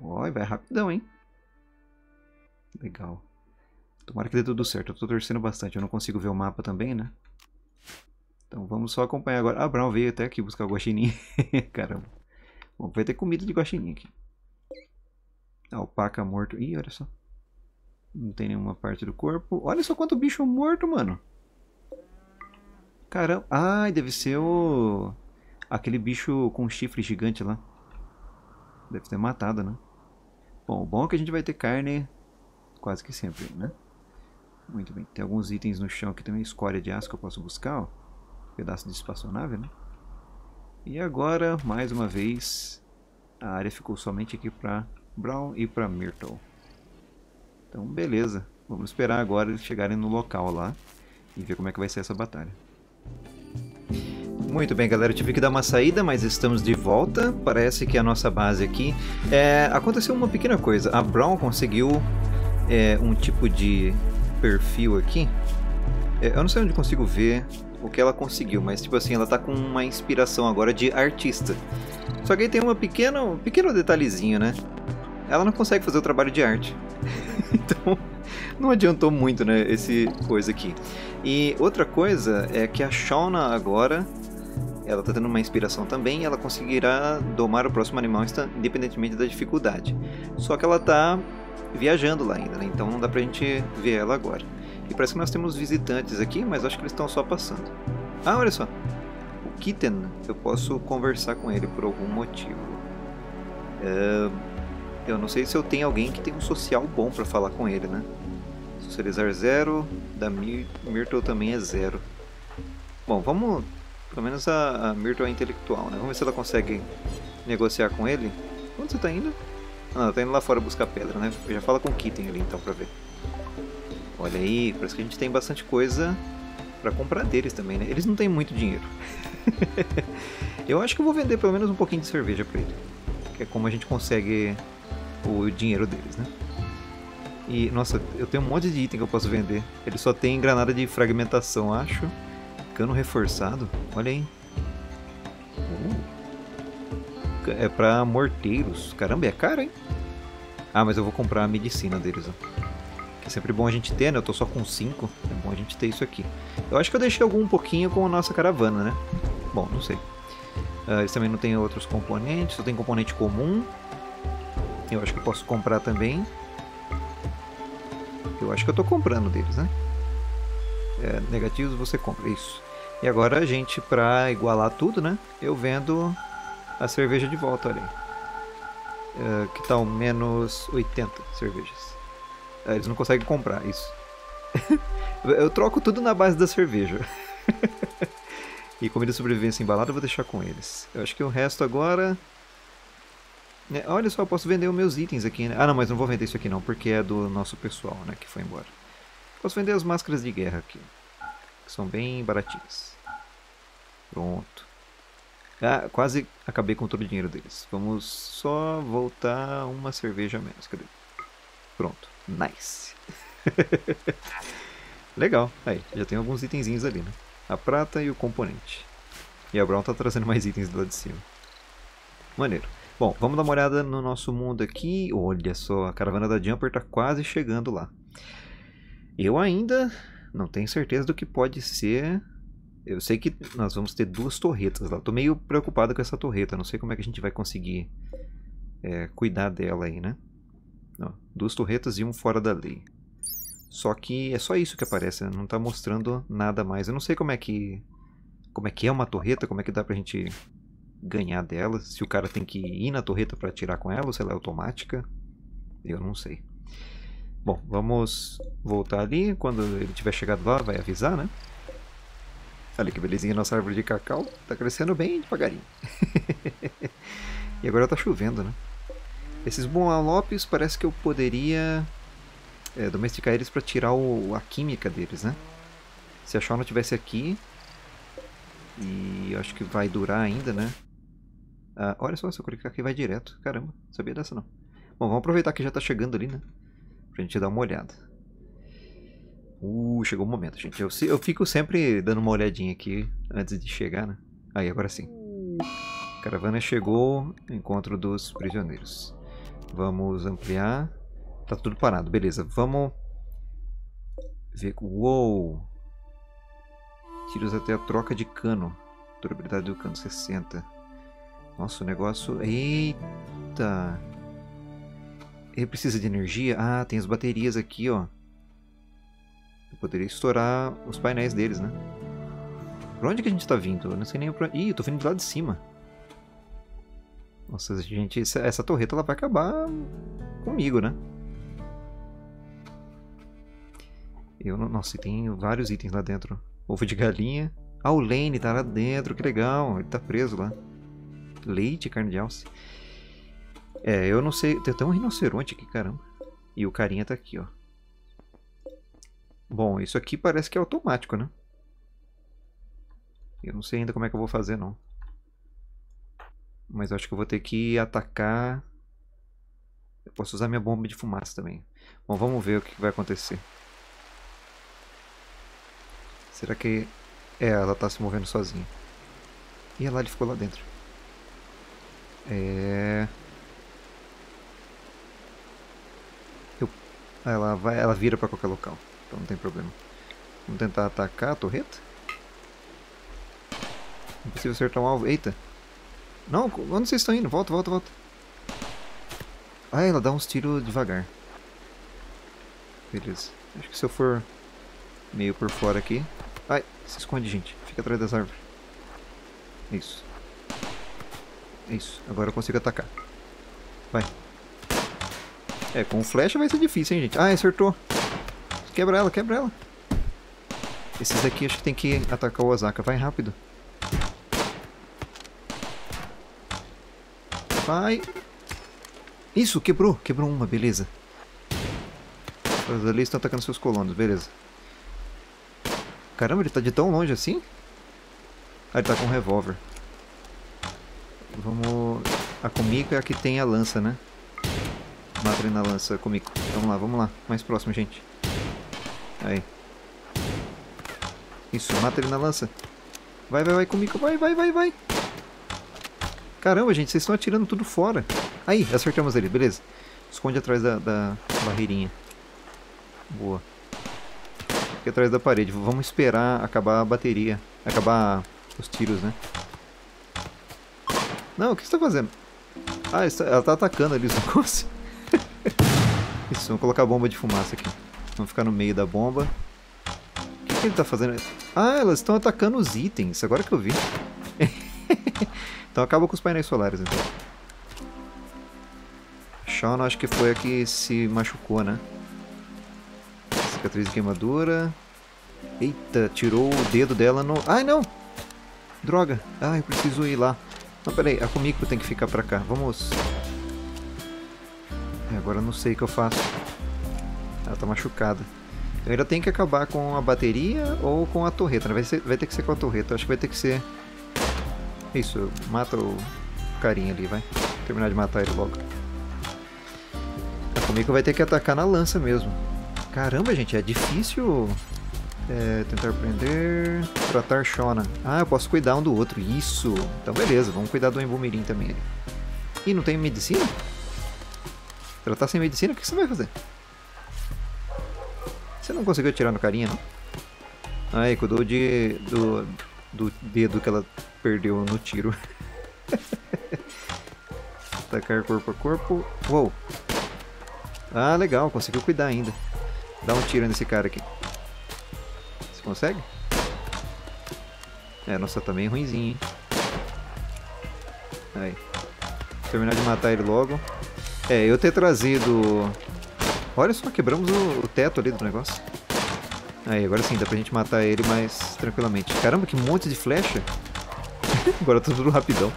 Ó, vai rapidão, hein? Legal. Tomara que dê tudo certo. Eu tô torcendo bastante. Eu não consigo ver o mapa também, né? Então vamos só acompanhar agora. Ah, Brown veio até aqui buscar o guaxinim. Caramba. Bom, vai ter comida de guaxinim aqui. Alpaca morto. Ih, olha só. Não tem nenhuma parte do corpo. Olha só quanto bicho morto, mano. Caramba. Ai, deve ser o... Aquele bicho com chifre gigante lá. Deve ter matado, né? Bom, o bom é que a gente vai ter carne quase que sempre, né? Muito bem. Tem alguns itens no chão aqui também. Escória de aço que eu posso buscar, ó. Pedaço de espaçonave, né? E agora, mais uma vez, a área ficou somente aqui para Brown e para Myrtle. Então, beleza. Vamos esperar agora eles chegarem no local lá e ver como é que vai ser essa batalha. Muito bem, galera, eu tive que dar uma saída, mas estamos de volta. Parece que a nossa base aqui... Aconteceu uma pequena coisa. A Brown conseguiu um tipo de perfil aqui. Eu não sei onde consigo ver... o que ela conseguiu, mas tipo assim, ela tá com uma inspiração agora de artista. Só que aí tem um pequeno detalhezinho, né? Ela não consegue fazer o trabalho de arte. Então, não adiantou muito, né, esse coisa aqui. E outra coisa é que a Shauna agora, ela tá tendo uma inspiração também, e ela conseguirá domar o próximo animal independentemente da dificuldade. Só que ela tá viajando lá ainda, né? Então não dá pra gente ver ela agora. E parece que nós temos visitantes aqui, mas acho que eles estão só passando. Ah, olha só. O Kitten, eu posso conversar com ele por algum motivo. Eu não sei se eu tenho alguém que tem um social bom pra falar com ele, né? Socializar 0, da Myrtle também é 0. Bom, vamos... Pelo menos a Myrtle é intelectual, né? Vamos ver se ela consegue negociar com ele. Onde você tá indo? Ah, não, ela tá indo lá fora buscar pedra, né? Eu já falo com o Kitten ali então pra ver. Olha aí, parece que a gente tem bastante coisa pra comprar deles também, né? Eles não têm muito dinheiro. Eu acho que eu vou vender pelo menos um pouquinho de cerveja pra ele. Que é como a gente consegue o dinheiro deles, né? E, nossa, eu tenho um monte de item que eu posso vender. Ele só tem granada de fragmentação, acho. Cano reforçado. Olha aí. É pra morteiros. Caramba, é caro, hein? Ah, mas eu vou comprar a medicina deles, ó. É sempre bom a gente ter, né? Eu tô só com 5. É bom a gente ter isso aqui. Eu acho que eu deixei algum pouquinho com a nossa caravana, né? Bom, não sei. Eles também não tem outros componentes. Só tem componente comum. Eu acho que eu posso comprar também. Eu acho que eu tô comprando deles, né? Negativos você compra, isso. E agora a gente, pra igualar tudo, né? Eu vendo a cerveja de volta, olha aí. Que tal menos 80 cervejas? Eles não conseguem comprar, isso. Eu troco tudo na base da cerveja. E comida de sobrevivência embalada eu vou deixar com eles. Eu acho que o resto agora... Olha só, eu posso vender os meus itens aqui, né? Ah, não, mas não vou vender isso aqui não, porque é do nosso pessoal, né, que foi embora. Posso vender as máscaras de guerra aqui, que são bem baratinhas. Pronto. Ah, quase acabei com todo o dinheiro deles. Vamos só voltar uma cerveja a menos, cadê? Pronto. Nice. Legal. Aí, já tem alguns itenzinhos ali, né? A prata e o componente. E a Brown tá trazendo mais itens do lado de cima. Maneiro. Bom, vamos dar uma olhada no nosso mundo aqui. Olha só, a caravana da Jumper tá quase chegando lá. Eu ainda não tenho certeza do que pode ser. Eu sei que nós vamos ter duas torretas lá. Tô meio preocupado com essa torreta. Não sei como é que a gente vai conseguir cuidar dela aí, né? Ó, duas torretas e um fora da lei. Só que é só isso que aparece, né? Não está mostrando nada mais. Eu não sei como é que é uma torreta, como é que dá pra gente ganhar dela. Se o cara tem que ir na torreta para atirar com ela ou se ela é automática. Eu não sei. Bom, vamos voltar ali. Quando ele tiver chegado lá, vai avisar, né? Olha que belezinha, nossa árvore de cacau. Tá crescendo bem devagarinho. E agora tá chovendo, né? Esses bumalopes parece que eu poderia domesticar eles pra tirar a química deles, né? Se a Shauna tivesse aqui... E eu acho que vai durar ainda, né? Ah, olha só, se eu clicar aqui vai direto. Caramba, não sabia dessa não. Bom, vamos aproveitar que já tá chegando ali, né? Pra gente dar uma olhada. Chegou o momento, gente. Eu fico sempre dando uma olhadinha aqui antes de chegar, né? Aí, agora sim. Caravana chegou, encontro dos prisioneiros. Vamos ampliar. Tá tudo parado, beleza. Vamos ver. Uou! Tiros até a troca de cano. Durabilidade do cano 60. Nossa, o negócio... Eita! Ele precisa de energia? Ah, tem as baterias aqui, ó. Eu poderia estourar os painéis deles, né? Pra onde que a gente tá vindo? Eu não sei nem pra... Ih, eu tô vindo do lado de cima. Nossa, gente, essa torreta ela vai acabar comigo, né? Eu não... Nossa, e tem vários itens lá dentro. Ovo de galinha. Ah, o Lane tá lá dentro, que legal. Ele tá preso lá. Leite, carne de alce. É, eu não sei. Tem até um rinoceronte aqui, caramba. E o carinha tá aqui, ó. Bom, isso aqui parece que é automático, né? Eu não sei ainda como é que eu vou fazer, não. Mas eu acho que eu vou ter que atacar. Eu posso usar minha bomba de fumaça também. Bom, vamos ver o que vai acontecer. Será que... É, ela tá se movendo sozinha. E olha lá, ele ficou lá dentro. Ela vira pra qualquer local. Então não tem problema. Vamos tentar atacar a torreta? Impossível acertar um alvo. Eita! Não, onde vocês estão indo? Volta, volta, volta. Ah, ela dá uns tiros devagar. Beleza. Acho que se eu for meio por fora aqui... Ai, se esconde, gente. Fica atrás das árvores. Isso. Isso. Agora eu consigo atacar. Vai. É, com flecha vai ser difícil, hein, gente. Ah, acertou. Quebra ela, quebra ela. Esses daqui acho que tem que atacar o Osaka. Vai rápido. Vai. Isso, quebrou. Quebrou uma, beleza. Os ali estão atacando seus colonos, beleza. Caramba, ele tá de tão longe assim? Ah, ele tá com um revólver. Vamos... A Kumiko é a que tem a lança, né? Matem na lança, Kumiko. Vamos lá, vamos lá. Mais próximo, gente. Aí. Isso, mata ele na lança. Vai, vai, vai, Kumiko. Vai, vai, vai, vai. Caramba, gente, vocês estão atirando tudo fora. Aí, acertamos ele, beleza. Esconde atrás da barreirinha. Boa. Aqui atrás da parede. Vamos esperar acabar a bateria. Acabar os tiros, né? Não, o que você tá fazendo? Ah, ela tá atacando ali os negócios. Isso, vamos colocar a bomba de fumaça aqui. Vamos ficar no meio da bomba. O que ele tá fazendo? Ah, elas estão atacando os itens. Agora que eu vi. Então acaba com os painéis solares, então. A Shauna acho que foi a que se machucou, né? Cicatriz de queimadura. Eita, tirou o dedo dela no... Ai, não! Droga! Ai, eu preciso ir lá. Não, peraí, a Kumiko tem que ficar pra cá. Vamos. Agora eu não sei o que eu faço. Ela tá machucada. Eu ainda tenho que acabar com a bateria ou com a torreta, né? Vai ter que ser com a torreta. Eu acho que vai ter que ser... Isso, mata o carinha ali, vai. Vou terminar de matar ele logo. A Kumiko vai ter que atacar na lança mesmo. Caramba, gente, é difícil tentar prender... Tratar Shauna. Ah, eu posso cuidar um do outro. Isso! Então, beleza. Vamos cuidar do Embumirim também. Ali. Ih, não tem medicina? Tratar sem medicina? O que você vai fazer? Você não conseguiu atirar no carinha, não? Ai, cuidou do dedo que ela perdeu no tiro. Atacar corpo a corpo. Uou! Ah, legal, conseguiu cuidar ainda. Dá um tiro nesse cara aqui. Você consegue? É, nossa, tá meio ruimzinho, hein? Aí. Vou terminar de matar ele logo. É, eu ter trazido... Olha só, quebramos o teto ali do negócio. Aí, agora sim, dá pra gente matar ele mais tranquilamente. Caramba, que monte de flecha. Agora tá tudo rapidão.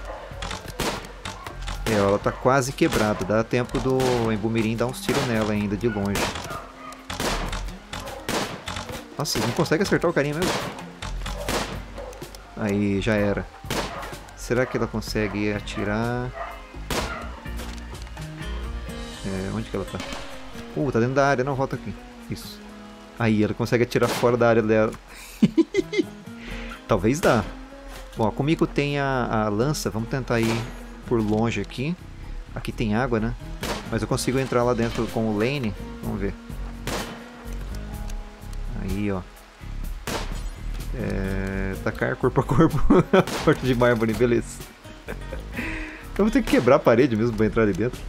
É, ela tá quase quebrada. Dá tempo do Embumirim dar uns tiros nela ainda, de longe. Nossa, não consegue acertar o carinha mesmo. Aí, já era. Será que ela consegue atirar? É, onde que ela tá? Tá dentro da área. Não, volta aqui. Isso. Aí, ela consegue atirar fora da área dela. Talvez dá. Bom, a Kumiko tem a lança. Vamos tentar ir por longe aqui. Aqui tem água, né? Mas eu consigo entrar lá dentro com o Lane. Vamos ver. Aí, ó. É... Tacar corpo a corpo a porta de mármore. Beleza. Eu vou ter que quebrar a parede mesmo pra entrar ali dentro.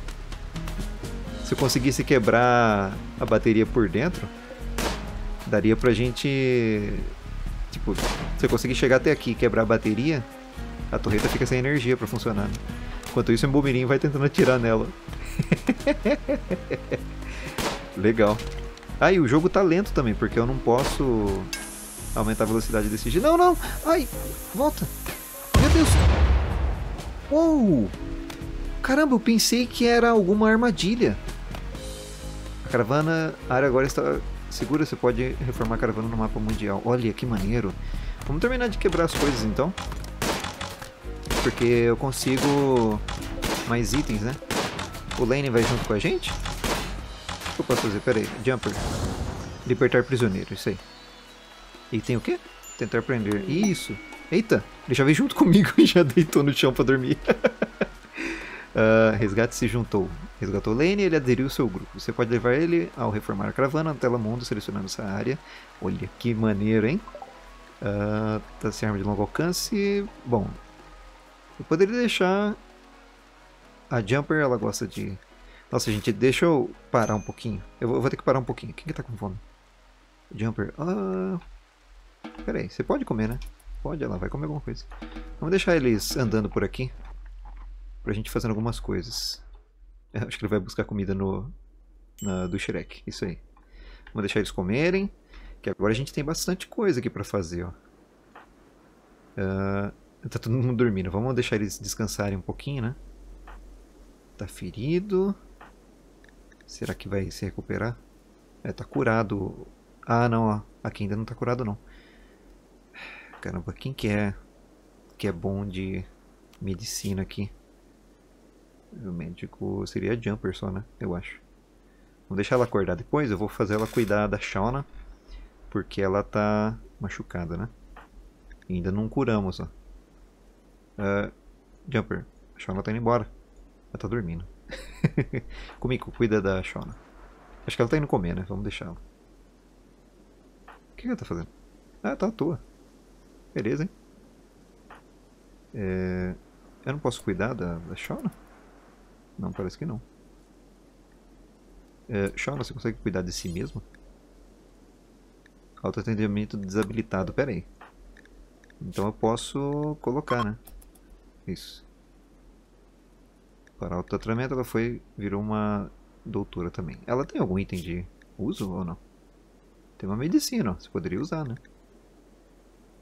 Se eu conseguisse quebrar a bateria por dentro, daria pra gente... Tipo, se eu conseguir chegar até aqui e quebrar a bateria, a torreta fica sem energia pra funcionar. Né? Enquanto isso, o Embumirim vai tentando atirar nela. Legal. Ah, e o jogo tá lento também, porque eu não posso aumentar a velocidade desse jeito. Não, não! Ai! Volta! Meu Deus! Uou! Caramba, eu pensei que era alguma armadilha. A caravana... A área agora está segura, você pode reformar a caravana no mapa mundial. Olha, que maneiro. Vamos terminar de quebrar as coisas, então. Porque eu consigo mais itens, né? O Lane vai junto com a gente? O que eu posso fazer? Pera aí. Jumper. Libertar prisioneiro, isso aí. E tem o quê? Tentar prender. Isso. Eita, ele já veio junto comigo e já deitou no chão pra dormir. Resgate se juntou. Resgatou Lane e ele aderiu ao seu grupo. Você pode levar ele ao reformar a caravana na tela mundo, selecionando essa área. Olha, que maneiro, hein? Tá sem arma de longo alcance. Bom... Eu poderia deixar a Jumper, ela gosta de... Nossa, gente, deixa eu parar um pouquinho. Eu vou ter que parar um pouquinho. Quem que tá com fome? Jumper, Pera aí, você pode comer, né? Pode, ela vai comer alguma coisa. Vamos deixar eles andando por aqui. Pra gente fazendo algumas coisas. Eu acho que ele vai buscar comida do Shrek, isso aí. Vamos deixar eles comerem. Que agora a gente tem bastante coisa aqui pra fazer, ó. Tá todo mundo dormindo. Vamos deixar eles descansarem um pouquinho, né? Tá ferido. Será que vai se recuperar? É, tá curado. Ah, não, ó. Aqui ainda não tá curado, não. Caramba, quem que é bom de medicina aqui? O médico seria a Jumper só, né? Eu acho. Vamos deixar ela acordar depois. Eu vou fazer ela cuidar da Shauna. Porque ela tá machucada, né? E ainda não curamos, ó. Jumper, a Shauna tá indo embora. Ela tá dormindo. Kumiko, cuida da Shauna. Acho que ela tá indo comer, né? Vamos deixá-la. O que ela tá fazendo? Ah, tá à toa. Beleza, hein? Eu não posso cuidar da Shauna? Não, parece que não. Shauna, você consegue cuidar de si mesma? Autoatendimento desabilitado, pera aí. Então eu posso colocar, né? Isso. Para o tratamento ela virou uma doutora também. Ela tem algum item de uso ou não? Tem uma medicina, ó. Você poderia usar, né?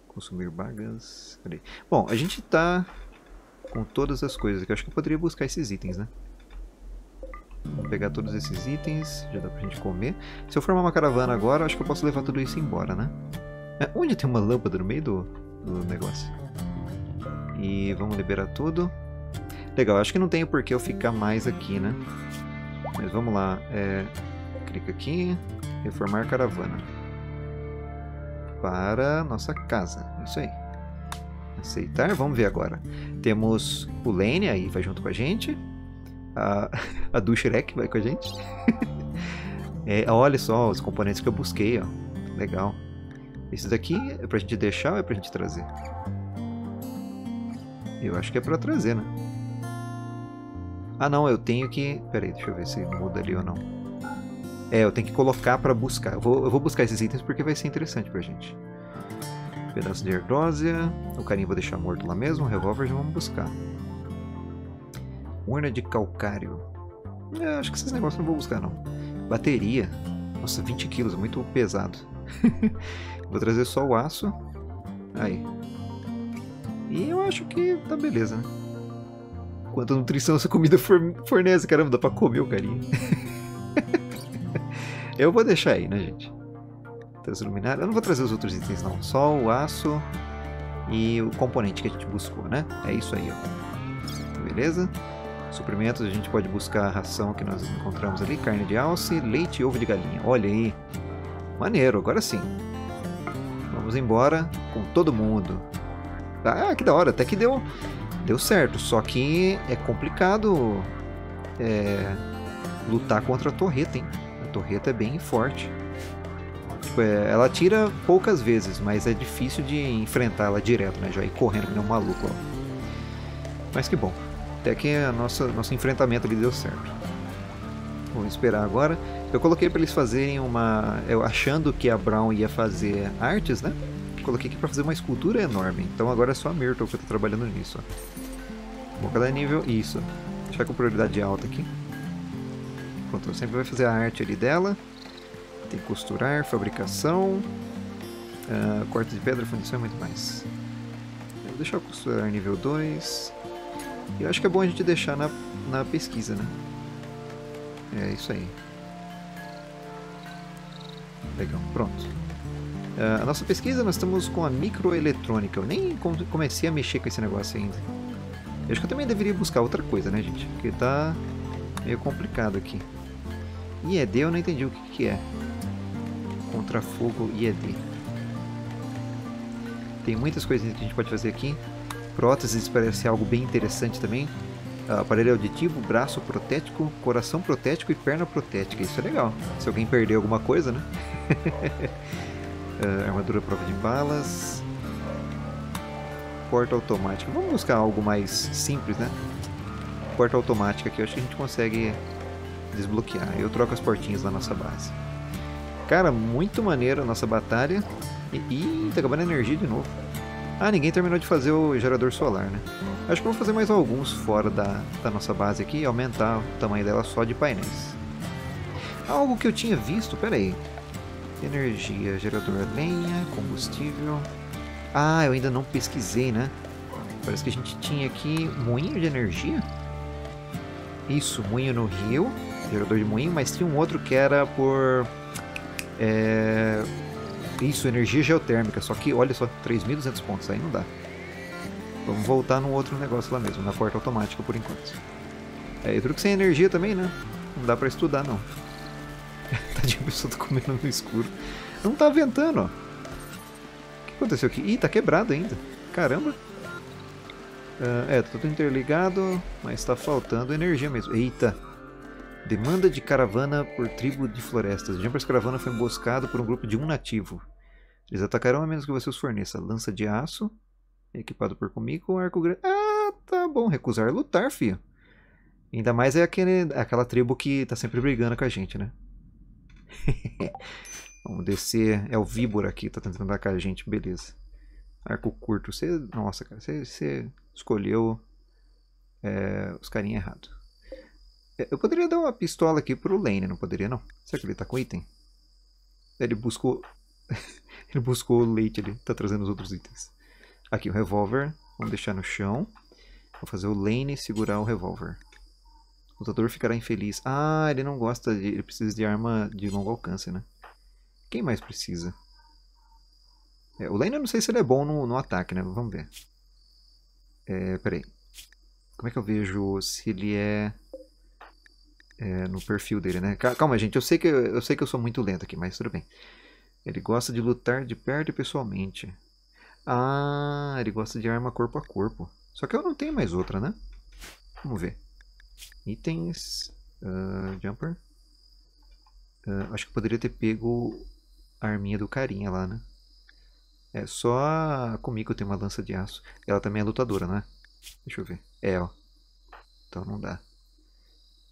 Consumir bagas... Peraí. Bom, a gente tá com todas as coisas aqui. Eu acho que eu poderia buscar esses itens, né? Vou pegar todos esses itens. Já dá pra gente comer. Se eu formar uma caravana agora, acho que eu posso levar tudo isso embora, né? Onde tem uma lâmpada no meio do negócio? E vamos liberar tudo. Legal, acho que não tem por que eu ficar mais aqui, né? Mas vamos lá. Clica aqui. Reformar caravana. Para nossa casa. Isso aí. Aceitar. Vamos ver agora. Temos o Lane aí, vai junto com a gente. A do Shrek vai com a gente. Olha só os componentes que eu busquei. Ó. Legal. Esse daqui é pra gente deixar ou é pra gente trazer? Eu acho que é pra trazer, né? Ah, não, eu tenho que... Pera aí, deixa eu ver se muda ali ou não. É, eu tenho que colocar pra buscar. Eu vou buscar esses itens porque vai ser interessante pra gente. Um pedaço de ardósia. O carinho vou deixar morto lá mesmo. O revólver já vamos buscar. Urna de calcário. É, acho que esses negócios não vou buscar, não. Bateria. Nossa, 20 quilos. Muito pesado. Vou trazer só o aço. Aí. E eu acho que tá beleza, né? Quanta nutrição essa comida fornece. Caramba, dá pra comer o carinho. Eu vou deixar aí, né, gente? Transluminário. Eu não vou trazer os outros itens, não. Só o aço e o componente que a gente buscou, né? É isso aí, ó. Beleza? Suprimentos, a gente pode buscar a ração que nós encontramos ali. Carne de alce, leite e ovo de galinha. Olha aí. Maneiro, agora sim. Vamos embora com todo mundo. Ah, que da hora. Até que deu certo. Só que é complicado lutar contra a torreta, hein? A torreta é bem forte. Tipo, ela atira poucas vezes, mas é difícil de enfrentar ela direto, né? Já ir correndo que nem um maluco, ó. Mas que bom. Até que o nosso enfrentamento ali deu certo. Vamos esperar agora. Eu coloquei para eles fazerem uma... Eu achando que a Brown ia fazer artes, né? Coloquei aqui para fazer uma escultura enorme. Então agora é só a Myrtle que eu tô trabalhando nisso. Ó. Vou cada nível... Isso. Deixar com prioridade alta aqui. Pronto, sempre vai fazer a arte ali dela. Tem costurar, fabricação... corte de pedra, fundição e muito mais. Vou deixar o costurar nível 2... Eu acho que é bom a gente deixar na pesquisa, né? É isso aí. Legal, pronto. A nossa pesquisa, nós estamos com a microeletrônica. Eu nem comecei a mexer com esse negócio ainda. Eu acho que eu também deveria buscar outra coisa, né, gente? Porque tá meio complicado aqui. IED eu não entendi o que é. Contrafogo IED. Tem muitas coisinhas que a gente pode fazer aqui. Próteses parece algo bem interessante também. Aparelho auditivo, braço protético, coração protético e perna protética. Isso é legal. Se alguém perder alguma coisa, né? Armadura à prova de balas. Porta automática. Vamos buscar algo mais simples, né? Porta automática que eu acho que a gente consegue desbloquear. Eu troco as portinhas da nossa base. Cara, muito maneiro a nossa batalha. Ih, tá acabando a energia de novo. Ah, ninguém terminou de fazer o gerador solar, né? Acho que vou fazer mais alguns fora da nossa base aqui e aumentar o tamanho dela só de painéis. Algo que eu tinha visto, peraí. Energia, gerador a lenha, combustível... Ah, eu ainda não pesquisei, né? Parece que a gente tinha aqui moinho de energia? Isso, moinho no rio, gerador de moinho, mas tinha um outro que era por... Isso, energia geotérmica, só que, olha só, 3.200 pontos, aí não dá. Vamos voltar num outro negócio lá mesmo, na porta automática por enquanto. É, e truque sem energia também, né? Não dá pra estudar, não. Tadinho, a pessoa tá comendo no escuro. Não tá ventando, ó. O que aconteceu aqui? Ih, tá quebrado ainda. Caramba. É, tá tudo interligado, mas tá faltando energia mesmo. Eita. Demanda de caravana por tribo de florestas. Jumper's caravana foi emboscado por um grupo de um nativo. Eles atacarão a menos que você os forneça. Lança de aço, equipado por Kumiko, arco grande... Ah, tá bom. Recusar lutar, filho. Ainda mais é aquela tribo que tá sempre brigando com a gente, né? Vamos descer. É o víbora aqui, tá tentando atacar a gente. Beleza. Arco curto. Você... Nossa, cara. Você escolheu os carinha errado. Eu poderia dar uma pistola aqui pro Lane, não poderia não? Será que ele tá com item? Ele buscou... ele buscou o leite ali, tá trazendo os outros itens. Aqui o revólver, vamos deixar no chão. Vou fazer o Lane segurar o revólver. O lutador ficará infeliz. Ah, ele não gosta de... ele precisa de arma de longo alcance, né? Quem mais precisa? O Lane eu não sei se ele é bom no ataque, né? Vamos ver. Peraí. Como é que eu vejo se ele é... no perfil dele, né? Calma, gente, eu sei que eu sou muito lento aqui, mas tudo bem. Ele gosta de lutar de perto e pessoalmente. Ah, ele gosta de arma corpo a corpo. Só que eu não tenho mais outra, né? Vamos ver. Itens... Jumper. Acho que eu poderia ter pego a arminha do carinha lá, né? É só a Kumiko tem uma lança de aço. Ela também é lutadora, né? Deixa eu ver. É, ó. Então não dá.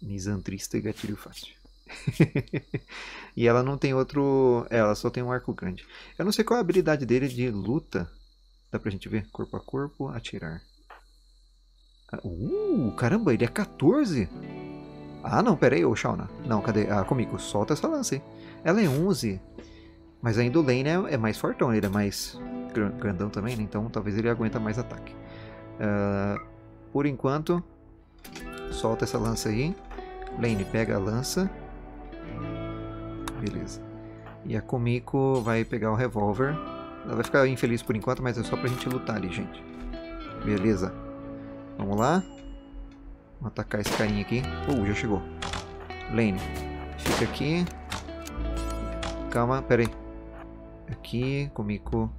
Misantrista e gatilho fácil. E ela não tem outro... É, ela só tem um arco grande. Eu não sei qual é a habilidade dele de luta. Dá pra gente ver? Corpo a corpo, atirar. Caramba, ele é 14? Ah, não, pera aí, ô Shauna. Não, cadê? Ah, comigo, solta essa lança aí. Ela é 11. Mas ainda o Lane é mais fortão, ele é mais grandão também, né? Então talvez ele aguenta mais ataque. Por enquanto, solta essa lança aí. Lane pega a lança. Beleza. E a Kumiko vai pegar o revólver. Ela vai ficar infeliz por enquanto, mas é só pra gente lutar ali, gente. Beleza. Vamos lá. Vamos atacar esse carinha aqui. Já chegou. Lane, fica aqui. Calma, pera aí. Aqui, Kumiko.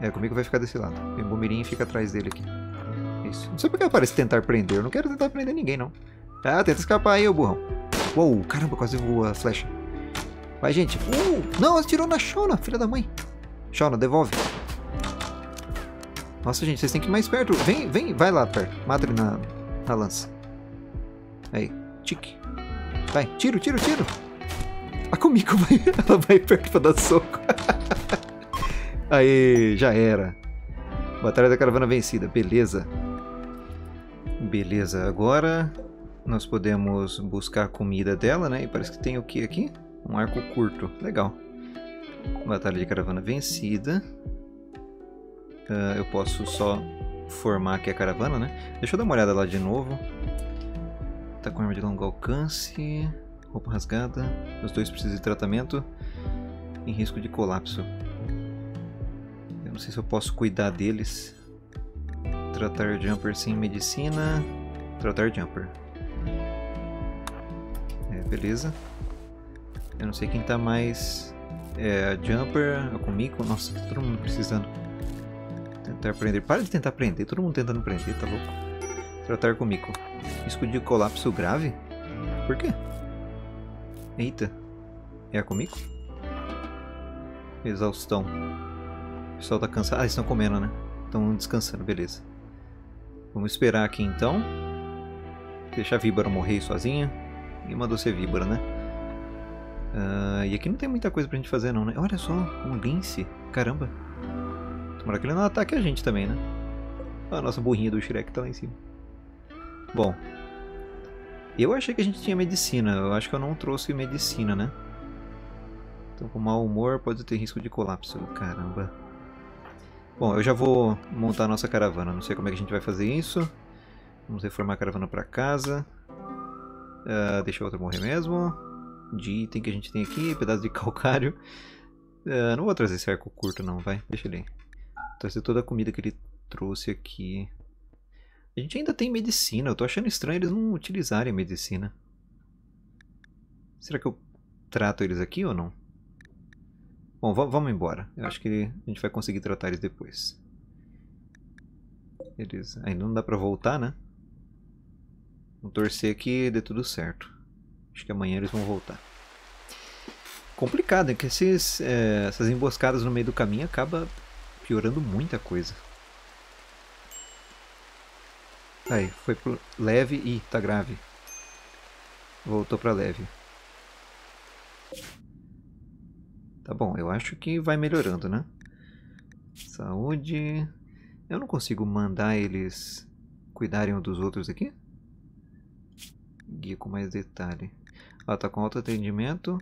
É, Kumiko vai ficar desse lado. O Embumirim fica atrás dele aqui. Isso. Não sei porque aparece tentar prender. Eu não quero tentar prender ninguém, não. Ah, tenta escapar aí, ô burrão. Caramba, quase voa a flecha. Vai, gente. Não, ela tirou na Shauna, filha da mãe. Shauna, devolve. Nossa, gente, vocês têm que ir mais perto. Vem, vai lá perto. Mata ele na lança. Aí, tique. Vai, tiro. A Kumiko vai... Ela vai perto pra dar soco. Aí, já era. Batalha da caravana vencida. Beleza. Beleza, agora... Nós podemos buscar a comida dela, né? E parece que tem o que aqui? Um arco curto. Legal. Batalha de caravana vencida. Eu posso só formar aqui a caravana, né? Deixa eu dar uma olhada lá de novo. Tá com arma de longo alcance. Roupa rasgada. Os dois precisam de tratamento. Em risco de colapso. Eu não sei se eu posso cuidar deles. Tratar Jumper sem medicina. Tratar Jumper. Beleza. Eu não sei quem tá mais... É, a Jumper, a Kumiko. Nossa, tá todo mundo precisando. Tentar prender. Para de tentar prender. Todo mundo tentando prender, tá louco? Tratar Kumiko. Risco de colapso grave? Por quê? Eita. É a Kumiko? Exaustão. O pessoal tá cansado. Ah, eles estão comendo, né? Estão descansando, beleza. Vamos esperar aqui então. Deixar a víbora morrer sozinha. E mandou ser víbora, né? E aqui não tem muita coisa pra gente fazer não, né? Olha só, um lince. Caramba. Tomara que ele não ataque a gente também, né? A nossa burrinha do Shrek tá lá em cima. Bom. Eu achei que a gente tinha medicina. Eu acho que eu não trouxe medicina, né? Então com mau humor pode ter risco de colapso. Caramba. Bom, eu já vou montar a nossa caravana. Não sei como é que a gente vai fazer isso. Vamos reformar a caravana pra casa. Deixa a outra morrer mesmo. De item que a gente tem aqui, pedaço de calcário. Não vou trazer esse arco curto não, vai. Deixa ele aí. Trazer toda a comida que ele trouxe aqui. A gente ainda tem medicina. Eu tô achando estranho eles não utilizarem a medicina. Será que eu trato eles aqui ou não? Bom, vamos embora. Eu acho que a gente vai conseguir tratar eles depois. Eles... Ainda não dá pra voltar, né? Vou torcer que dê tudo certo. Acho que amanhã eles vão voltar. Complicado, é que essas emboscadas no meio do caminho acaba piorando muita coisa. Aí, foi pro leve. Ih, tá grave. Voltou pra leve. Tá bom, eu acho que vai melhorando, né? Saúde. Eu não consigo mandar eles cuidarem um dos outros aqui? Guia com mais detalhe. Ela tá com autoatendimento.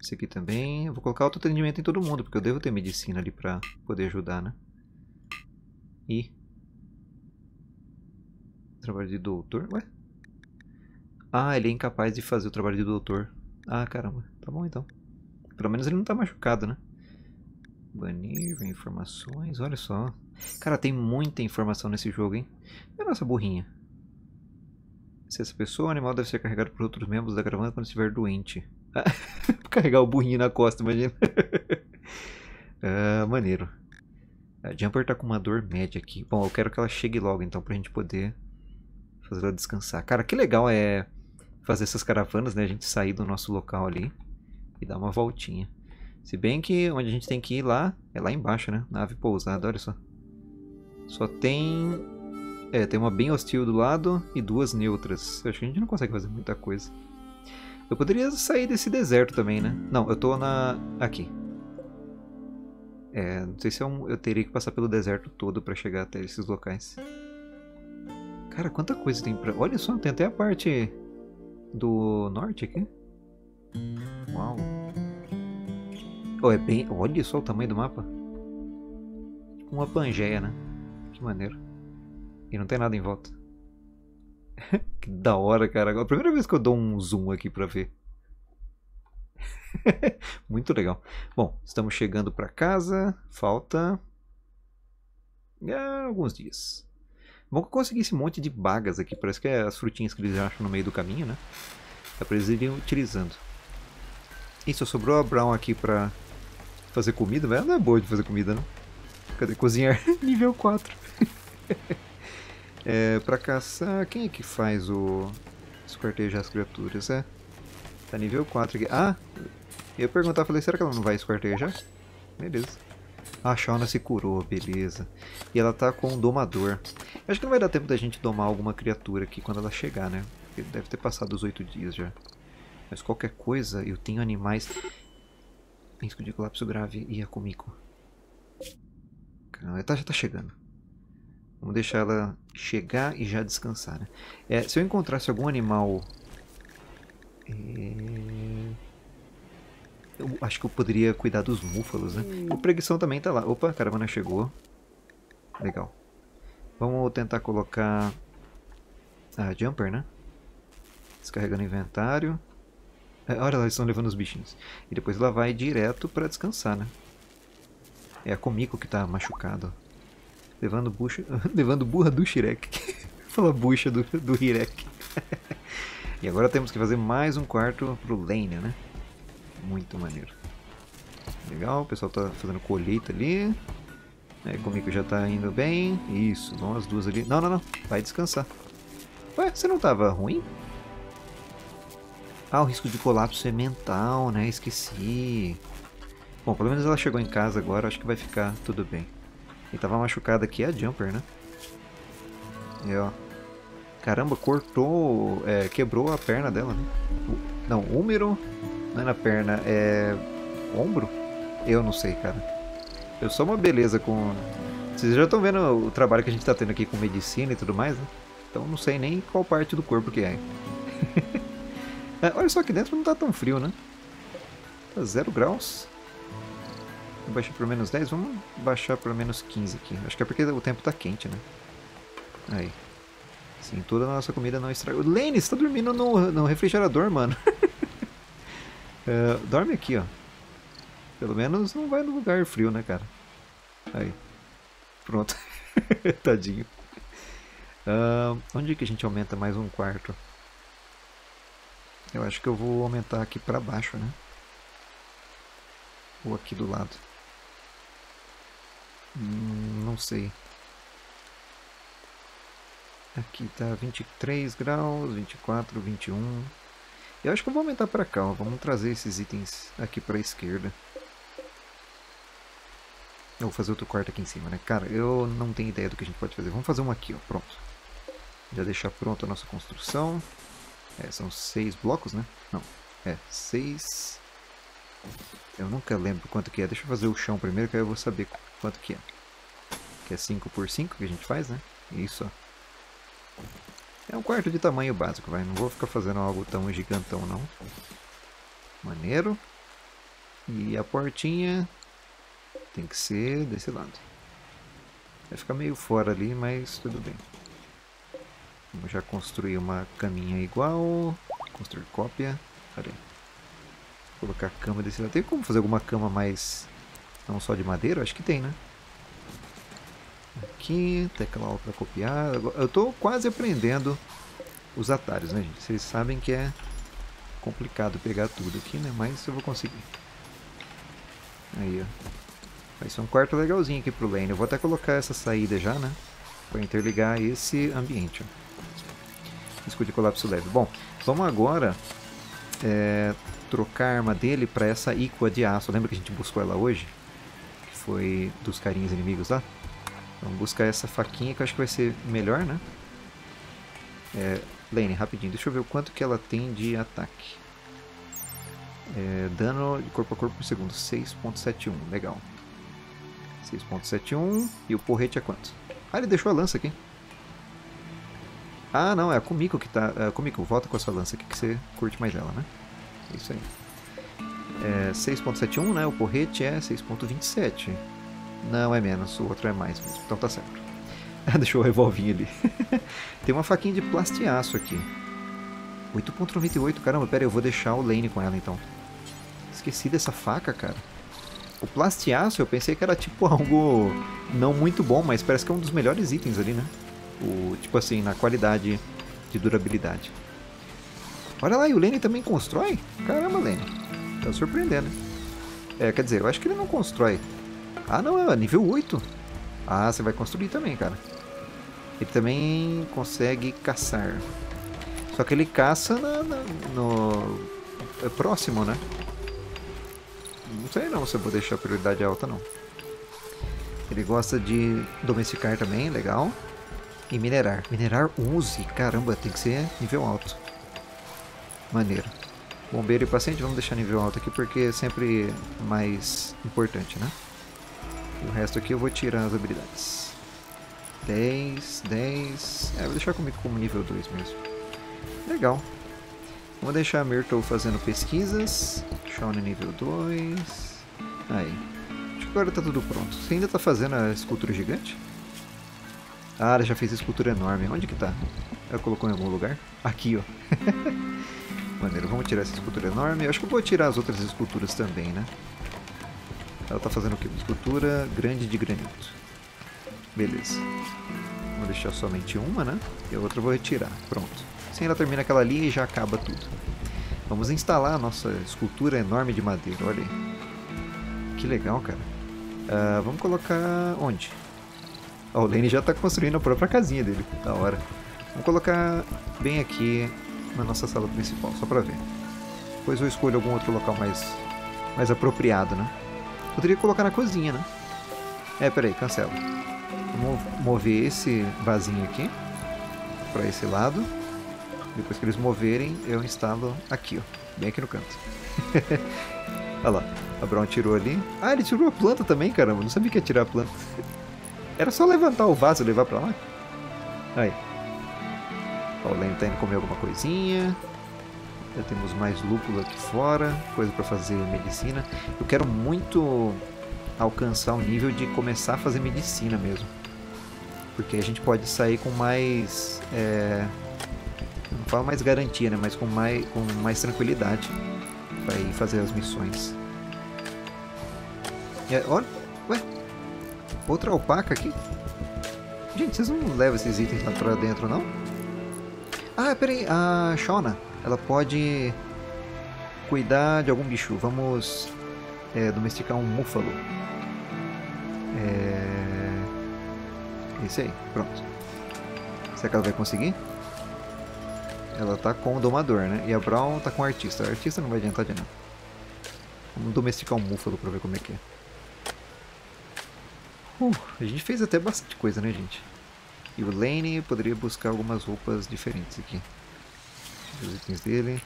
Esse aqui também. Eu vou colocar autoatendimento em todo mundo, porque eu devo ter medicina ali pra poder ajudar, né? E... Trabalho de doutor? Ué? Ah, ele é incapaz de fazer o trabalho de doutor. Ah, caramba. Tá bom então. Pelo menos ele não tá machucado, né? Banir, informações. Olha só. Cara, tem muita informação nesse jogo, hein? E a nossa burrinha? Se essa pessoa, o animal deve ser carregado por outros membros da caravana quando estiver doente. Carregar o burrinho na costa, imagina. Maneiro. A Jumper tá com uma dor média aqui. Bom, eu quero que ela chegue logo então pra gente poder fazer ela descansar. Cara, que legal é fazer essas caravanas, né? A gente sair do nosso local ali e dar uma voltinha. Se bem que onde a gente tem que ir lá é lá embaixo, né? Nave pousada, olha só. Só tem... É, tem uma bem hostil do lado e duas neutras. Eu acho que a gente não consegue fazer muita coisa. Eu poderia sair desse deserto também, né? Não, eu tô na... aqui. É, não sei se eu teria que passar pelo deserto todo pra chegar até esses locais. Cara, quanta coisa tem pra... Olha só, tem até a parte do norte aqui. Uau. Oh, é bem... Olha só o tamanho do mapa. Uma Pangeia, né? Que maneiro. E não tem nada em volta. Que da hora, cara. É a primeira vez que eu dou um zoom aqui pra ver. Muito legal. Bom, estamos chegando pra casa. Falta... alguns dias. Bom que eu consegui esse monte de bagas aqui. Parece que é as frutinhas que eles acham no meio do caminho, né? É pra eles irem utilizando. E só sobrou a Brown aqui pra fazer comida. Mas ela não é boa de fazer comida, não. Cadê? Cozinhar nível 4. É, pra caçar... Quem é que faz o... esquartejar as criaturas, é? Tá nível 4 aqui. Ah! Eu ia perguntar, falei, será que ela não vai esquartejar? Beleza. A Shauna se curou, beleza. E ela tá com um domador. Eu acho que não vai dar tempo da gente domar alguma criatura aqui quando ela chegar, né? Porque deve ter passado os 8 dias já. Mas qualquer coisa, eu tenho animais... Risco de colapso grave e a Kumiko. Caramba, já tá chegando. Vamos deixar ela chegar e já descansar, né? É, se eu encontrasse algum animal... Eu acho que eu poderia cuidar dos múfalos, né? O Preguição também tá lá. Opa, a caravana chegou. Legal. Vamos tentar colocar a Jumper, né? Descarregando o inventário. Olha lá, eles estão levando os bichinhos. E depois ela vai direto pra descansar, né? É a Kumiko que tá machucada, ó. Levando bucha, levando burra do Shirek. Fala bucha do Hirek. E agora temos que fazer mais um quarto pro Lane, né? Muito maneiro. Legal, o pessoal tá fazendo colheita ali. É, comigo já tá indo bem. Isso, vão as duas ali. Não, não, não. Vai descansar. Ué, você não tava ruim? Ah, o risco de colapso é mental, né? Esqueci. Bom, pelo menos ela chegou em casa agora. Acho que vai ficar tudo bem. E tava machucada aqui a Jumper, né? E ó. Caramba, cortou. É, quebrou a perna dela, né? Não, úmero. Não é na perna, é. Ombro? Eu não sei, cara. Eu sou uma beleza com. Vocês já estão vendo o trabalho que a gente tá tendo aqui com medicina e tudo mais, né? Então não sei nem qual parte do corpo que é. Olha só, aqui dentro não tá tão frio, né? Tá 0 graus. Eu baixei para menos 10, vamos baixar para menos 15 aqui. Acho que é porque o tempo tá quente, né? Aí. Sim, toda a nossa comida não estragou. Lane, você tá dormindo no refrigerador, mano. Dorme aqui, ó. Pelo menos não vai no lugar frio, né, cara? Aí. Pronto. Tadinho. Onde é que a gente aumenta mais um quarto? Eu acho que eu vou aumentar aqui para baixo, né? Ou aqui do lado. Não sei. Aqui tá 23 graus, 24, 21. Eu acho que eu vou aumentar pra cá, ó. Vamos trazer esses itens aqui pra esquerda. Eu vou fazer outro quarto aqui em cima, né? Cara, eu não tenho ideia do que a gente pode fazer. Vamos fazer um aqui, ó. Pronto. Já deixar pronta a nossa construção. É, são 6 blocos, né? Não. É, 6... Eu nunca lembro quanto que é. Deixa eu fazer o chão primeiro, que aí eu vou saber quanto que é. Que é 5x5 que a gente faz, né? Isso, ó. É um quarto de tamanho básico, vai. Não vou ficar fazendo algo tão gigantão, não. Maneiro. E a portinha tem que ser desse lado. Vai ficar meio fora ali, mas tudo bem. Vamos já construir uma caminha igual. Construir cópia. Pera aí. Colocar a cama desse lado. Tem como fazer alguma cama mais... Não só de madeira? Acho que tem, né? Aqui, teclado para copiar. Eu tô quase aprendendo os atalhos, né, gente? Vocês sabem que é complicado pegar tudo aqui, né? Mas eu vou conseguir. Aí, ó. Vai ser um quarto legalzinho aqui pro Lane. Eu vou até colocar essa saída já, né? Para interligar esse ambiente, ó. Risco de colapso leve. Bom, vamos agora... trocar a arma dele para essa ícoa de aço. Lembra que a gente buscou ela hoje? Que foi dos carinhas inimigos lá? Vamos buscar essa faquinha que eu acho que vai ser melhor, né? É, Lane, rapidinho. Deixa eu ver o quanto que ela tem de ataque. Dano de corpo a corpo por segundo, 6.71, legal. 6.71. E o porrete é quanto? Ah, ele deixou a lança aqui. Ah, não, é a Kumiko que tá... Kumiko, volta com a sua lança aqui que você curte mais ela, né? Isso aí. 6.71, né? O porrete é 6.27. Não, é menos. O outro é mais mesmo. Então tá certo. Ah, deixou o revolvinho ali. Tem uma faquinha de plastiaço aqui. 8.98. Caramba, pera aí, eu vou deixar o Lane com ela então. Esqueci dessa faca, cara. O plastiaço eu pensei que era tipo algo não muito bom, mas parece que é um dos melhores itens ali, né? O, tipo assim, na qualidade de durabilidade. Olha lá, e o Lane também constrói? Caramba, Lane. Tá surpreendendo, né? É, quer dizer, eu acho que ele não constrói. Ah, não, é nível 8. Ah, você vai construir também, cara. Ele também consegue caçar. Só que ele caça no próximo, né? Não sei não se eu vou deixar a prioridade alta, não. Ele gosta de domesticar também, legal. E minerar. Minerar 11. Caramba, tem que ser nível alto. Maneiro. Bombeiro e paciente, vamos deixar nível alto aqui, porque é sempre mais importante, né? O resto aqui eu vou tirar as habilidades. 10, 10... É, vou deixar comigo como nível 2 mesmo. Legal. Vou deixar a Myrtle fazendo pesquisas. Shauna nível 2... Aí. Acho que agora tá tudo pronto. Você ainda tá fazendo a escultura gigante? Ah, ela já fez escultura enorme. Onde que tá? Ela colocou em algum lugar? Aqui, ó. Maneiro, vamos tirar essa escultura enorme. Eu acho que eu vou tirar as outras esculturas também, né? Ela tá fazendo o quê? Uma escultura grande de granito. Beleza. Vou deixar somente uma, né? E a outra eu vou retirar. Pronto. Assim ela termina aquela ali e já acaba tudo. Vamos instalar a nossa escultura enorme de madeira. Olha aí. Que legal, cara. Vamos colocar... Onde? Oh, o Lane já está construindo a própria casinha dele. Da hora. Vou colocar bem aqui na nossa sala principal, só para ver. Depois eu escolho algum outro local mais apropriado, né? Poderia colocar na cozinha, né? É, peraí, cancela. Vamos mover esse vasinho aqui para esse lado. Depois que eles moverem, eu instalo aqui, ó. Bem aqui no canto. Olha lá. A Brown tirou ali. Ah, ele tirou a planta também, caramba. Não sabia que ia tirar a planta. Era só levantar o vaso e levar pra lá? Aí. Ó, o Lane tá indo comer alguma coisinha. Já temos mais lúpulo aqui fora. Coisa pra fazer medicina. Eu quero muito alcançar o nível de começar a fazer medicina mesmo. Porque a gente pode sair com mais... Não falo mais garantia, né? Mas com mais tranquilidade. Pra ir fazer as missões. É, olha... Ué? Outra alpaca aqui? Gente, vocês não levam esses itens lá pra dentro, não? Ah, peraí. A Shauna, ela pode cuidar de algum bicho. Vamos domesticar um múfalo. Esse aí, pronto. Será que ela vai conseguir? Ela tá com o domador, né? E a Brown tá com o artista. O artista não vai adiantar de nada. Vamos domesticar um múfalo pra ver como é que é. A gente fez até bastante coisa, né, gente? E o Lane poderia buscar algumas roupas diferentes aqui. Os itens dele.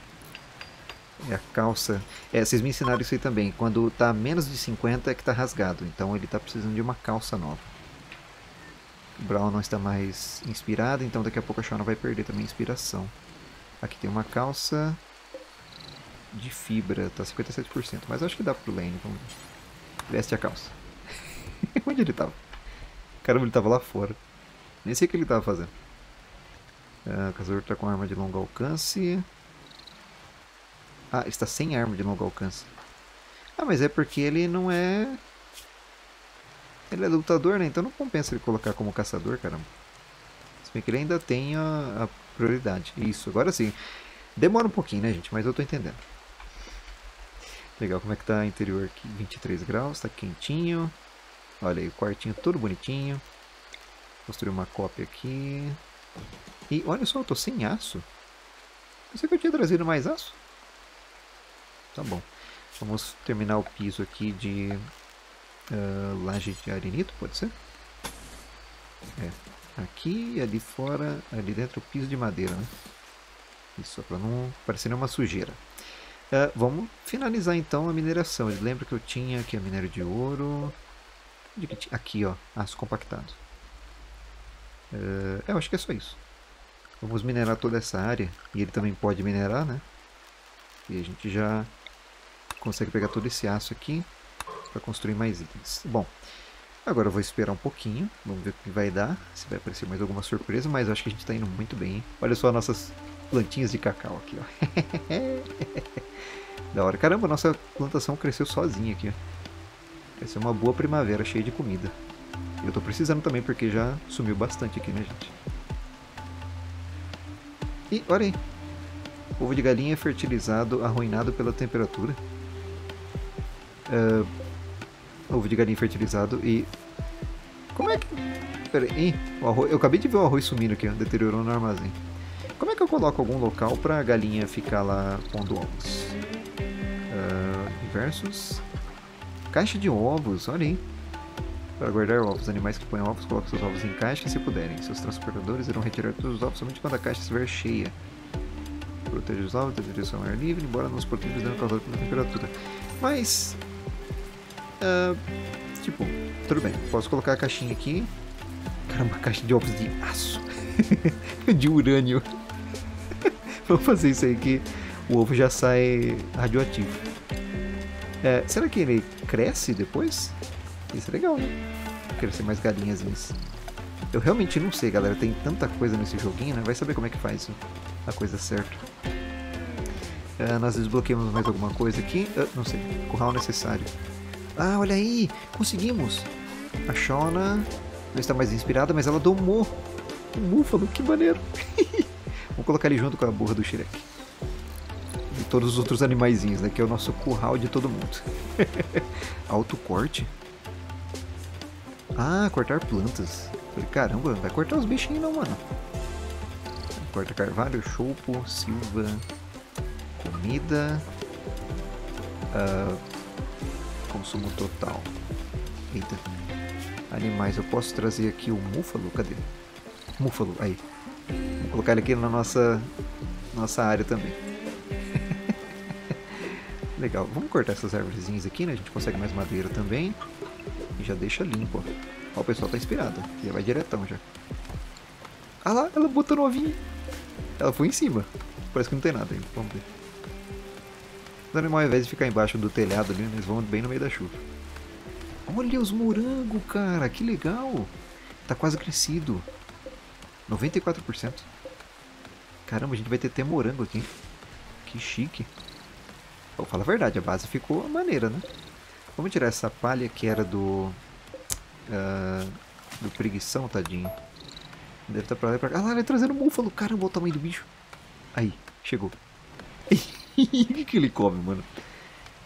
É a calça. É, vocês me ensinaram isso aí também. Quando tá a menos de 50 é que tá rasgado. Então ele tá precisando de uma calça nova. O Brown não está mais inspirado, então daqui a pouco a Shauna vai perder também a inspiração. Aqui tem uma calça de fibra. Tá 57%. Mas acho que dá pro Lane. Vamos ver. Veste a calça. Onde ele tava? Caramba, ele tava lá fora. Nem sei o que ele tava fazendo. O caçador tá com arma de longo alcance. Ah, está sem arma de longo alcance. Ah, mas é porque ele não é... Ele é lutador, né? Então não compensa ele colocar como caçador, caramba. Se bem que ele ainda tem a prioridade. Isso, agora sim. Demora um pouquinho, né, gente? Mas eu tô entendendo. Legal, como é que tá o interior aqui? 23 graus, tá quentinho. Olha aí, o quartinho todo bonitinho. Construí uma cópia aqui. E olha só, eu tô sem aço. Pensei que eu tinha trazido mais aço. Tá bom. Vamos terminar o piso aqui de laje de arenito, pode ser? É. Aqui, ali fora, ali dentro o piso de madeira, né? Isso, só pra não parecer nenhuma sujeira. Vamos finalizar então a mineração. Lembra que eu tinha aqui a minério de ouro. Aqui, ó, aço compactado. Eu acho que é só isso. Vamos minerar toda essa área. E ele também pode minerar, né? E a gente já consegue pegar todo esse aço aqui para construir mais itens. Bom, agora eu vou esperar um pouquinho. Vamos ver o que vai dar. Se vai aparecer mais alguma surpresa. Mas eu acho que a gente está indo muito bem, hein? Olha só as nossas plantinhas de cacau aqui, ó. Da hora. Caramba, nossa plantação cresceu sozinha aqui, ó. Vai ser uma boa primavera cheia de comida. Eu tô precisando também porque já sumiu bastante aqui, né, gente? E olha aí. Ovo de galinha fertilizado, arruinado pela temperatura. Ovo de galinha fertilizado e... Como é que... Pera aí. O arroz... Eu acabei de ver o arroz sumindo aqui, ó, deteriorando no armazém. Como é que eu coloco algum local pra galinha ficar lá pondo ovos? Versus... Caixa de ovos, olha aí. Para guardar ovos, animais que põem ovos colocam seus ovos em caixa se puderem. Seus transportadores irão retirar todos os ovos somente quando a caixa estiver cheia. Proteja os ovos da direção ao ar livre, embora não os proteja do dano causado pela temperatura. Mas... tipo, tudo bem. Posso colocar a caixinha aqui. Caramba, caixa de ovos de aço. De urânio. Vamos fazer isso aí que o ovo já sai radioativo. Será que ele cresce depois? Isso é legal, né? Crescer mais galinhazinhas. Eu realmente não sei, galera. Tem tanta coisa nesse joguinho, né? Vai saber como é que faz a coisa certa. Nós desbloqueamos mais alguma coisa aqui. Não sei. Curral necessário. Ah, olha aí! Conseguimos! A Shauna não está mais inspirada, mas ela domou o Múfalo. Que maneiro! Vou colocar ele junto com a burra do Shrek. Todos os outros animaizinhos, né? Que é o nosso curral de todo mundo. Autocorte? Ah, cortar plantas. Falei, caramba, vai cortar os bichinhos não, mano. Corta carvalho, choupo, silva, comida. Consumo total. Eita. Animais, eu posso trazer aqui o Múfalo? Cadê? Múfalo, aí. Vou colocar ele aqui na nossa área também. Legal, vamos cortar essas árvorezinhas aqui, né? A gente consegue mais madeira também. E já deixa limpo, ó. O pessoal tá inspirado. Já vai diretão, já. Ah lá, ela botou no ovinho. Ela foi em cima. Parece que não tem nada ainda. Vamos ver. Os animais, ao invés de ficar embaixo do telhado ali, eles vão bem no meio da chuva. Olha os morangos, cara. Que legal. Tá quase crescido. 94%. Caramba, a gente vai ter até morango aqui. Que chique. Bom, fala a verdade, a base ficou maneira, né? Vamos tirar essa palha que era do Preguição, tadinho. Deve estar pra lá e pra cá. Ah, lá, ele é trazendo um búfalo. Caramba, olha o tamanho do bicho. Aí, chegou. O que ele come, mano?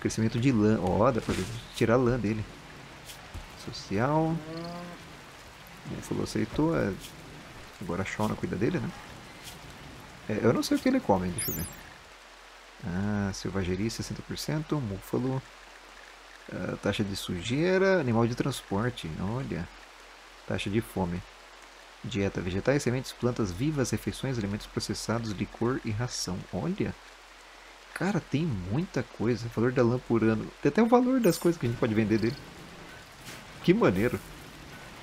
Crescimento de lã. Ó, dá pra tirar a lã dele. Social. O búfalo aceitou. Agora a Shauna cuida dele, né? Eu não sei o que ele come, deixa eu ver. Ah, selvageria 60%, múfalo, taxa de sujeira, animal de transporte, olha, taxa de fome, dieta, vegetais, sementes, plantas vivas, refeições, alimentos processados, licor e ração, olha, cara, tem muita coisa, valor da lã por ano, tem até o valor das coisas que a gente pode vender dele, que maneiro,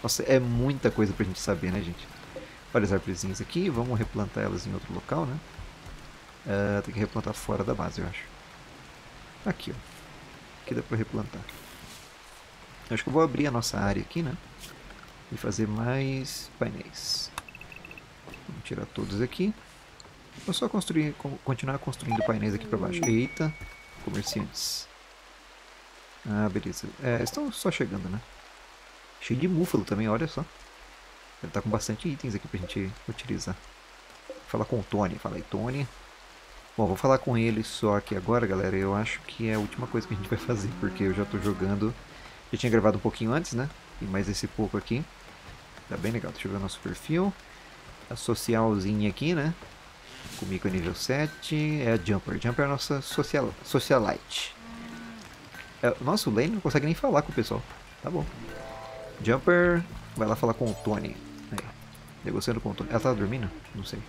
nossa, é muita coisa pra gente saber, né, gente? Olha as árvorezinhas aqui, vamos replantar elas em outro local, né? Tem que replantar fora da base, eu acho. Aqui, ó. Aqui dá pra replantar. Eu acho que eu vou abrir a nossa área aqui, né? E fazer mais painéis. Vamos tirar todos aqui. Vou só construir, continuar construindo painéis aqui pra baixo. Eita, comerciantes. Ah, beleza. Estão só chegando, né? Cheio de múfalo também, olha só. Ele tá com bastante itens aqui pra gente utilizar. Vou falar com o Tony. Fala aí, Tony. Bom, vou falar com ele só aqui agora, galera. Eu acho que é a última coisa que a gente vai fazer, porque eu já tô jogando. Eu tinha gravado um pouquinho antes, né? E mais esse pouco aqui. Tá bem legal. Deixa eu ver o nosso perfil. A socialzinha aqui, né? Kumiko é nível 7. É a Jumper. Jumper é a nossa socialite. Nossa, o Lane não consegue nem falar com o pessoal. Tá bom. Jumper vai lá falar com o Tony. Aí, negociando com o Tony. Ela tá dormindo? Não sei.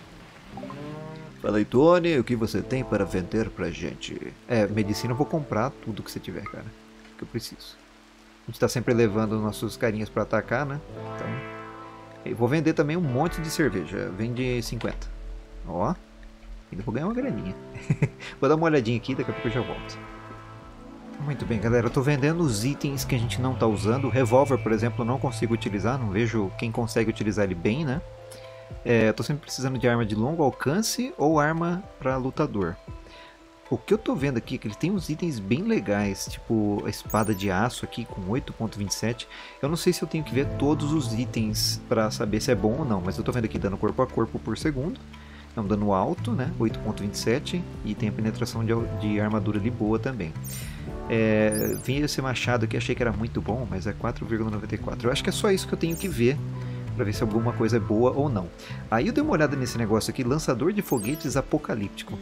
Fala aí, Tony, o que você tem para vender pra gente? É, medicina eu vou comprar tudo que você tiver, cara. Que eu preciso. A gente tá sempre levando nossos carinhas pra atacar, né? Então, eu vou vender também um monte de cerveja. Vende 50. Ó. Ainda vou ganhar uma graninha. Vou dar uma olhadinha aqui, daqui a pouco eu já volto. Muito bem, galera. Eu tô vendendo os itens que a gente não tá usando. O revólver, por exemplo, eu não consigo utilizar. Não vejo quem consegue utilizar ele bem, né? É, eu tô sempre precisando de arma de longo alcance ou arma pra lutador. O que eu tô vendo aqui é que ele tem uns itens bem legais, tipo a espada de aço aqui com 8.27. Eu não sei se eu tenho que ver todos os itens pra saber se é bom ou não, mas eu tô vendo aqui dano corpo a corpo por segundo. É um dano alto, né? 8.27. E tem a penetração de armadura ali boa também. É, vinha esse machado aqui, achei que era muito bom, mas é 4.94. Eu acho que é só isso que eu tenho que ver pra ver se alguma coisa é boa ou não. Aí eu dei uma olhada nesse negócio aqui, lançador de foguetes apocalíptico.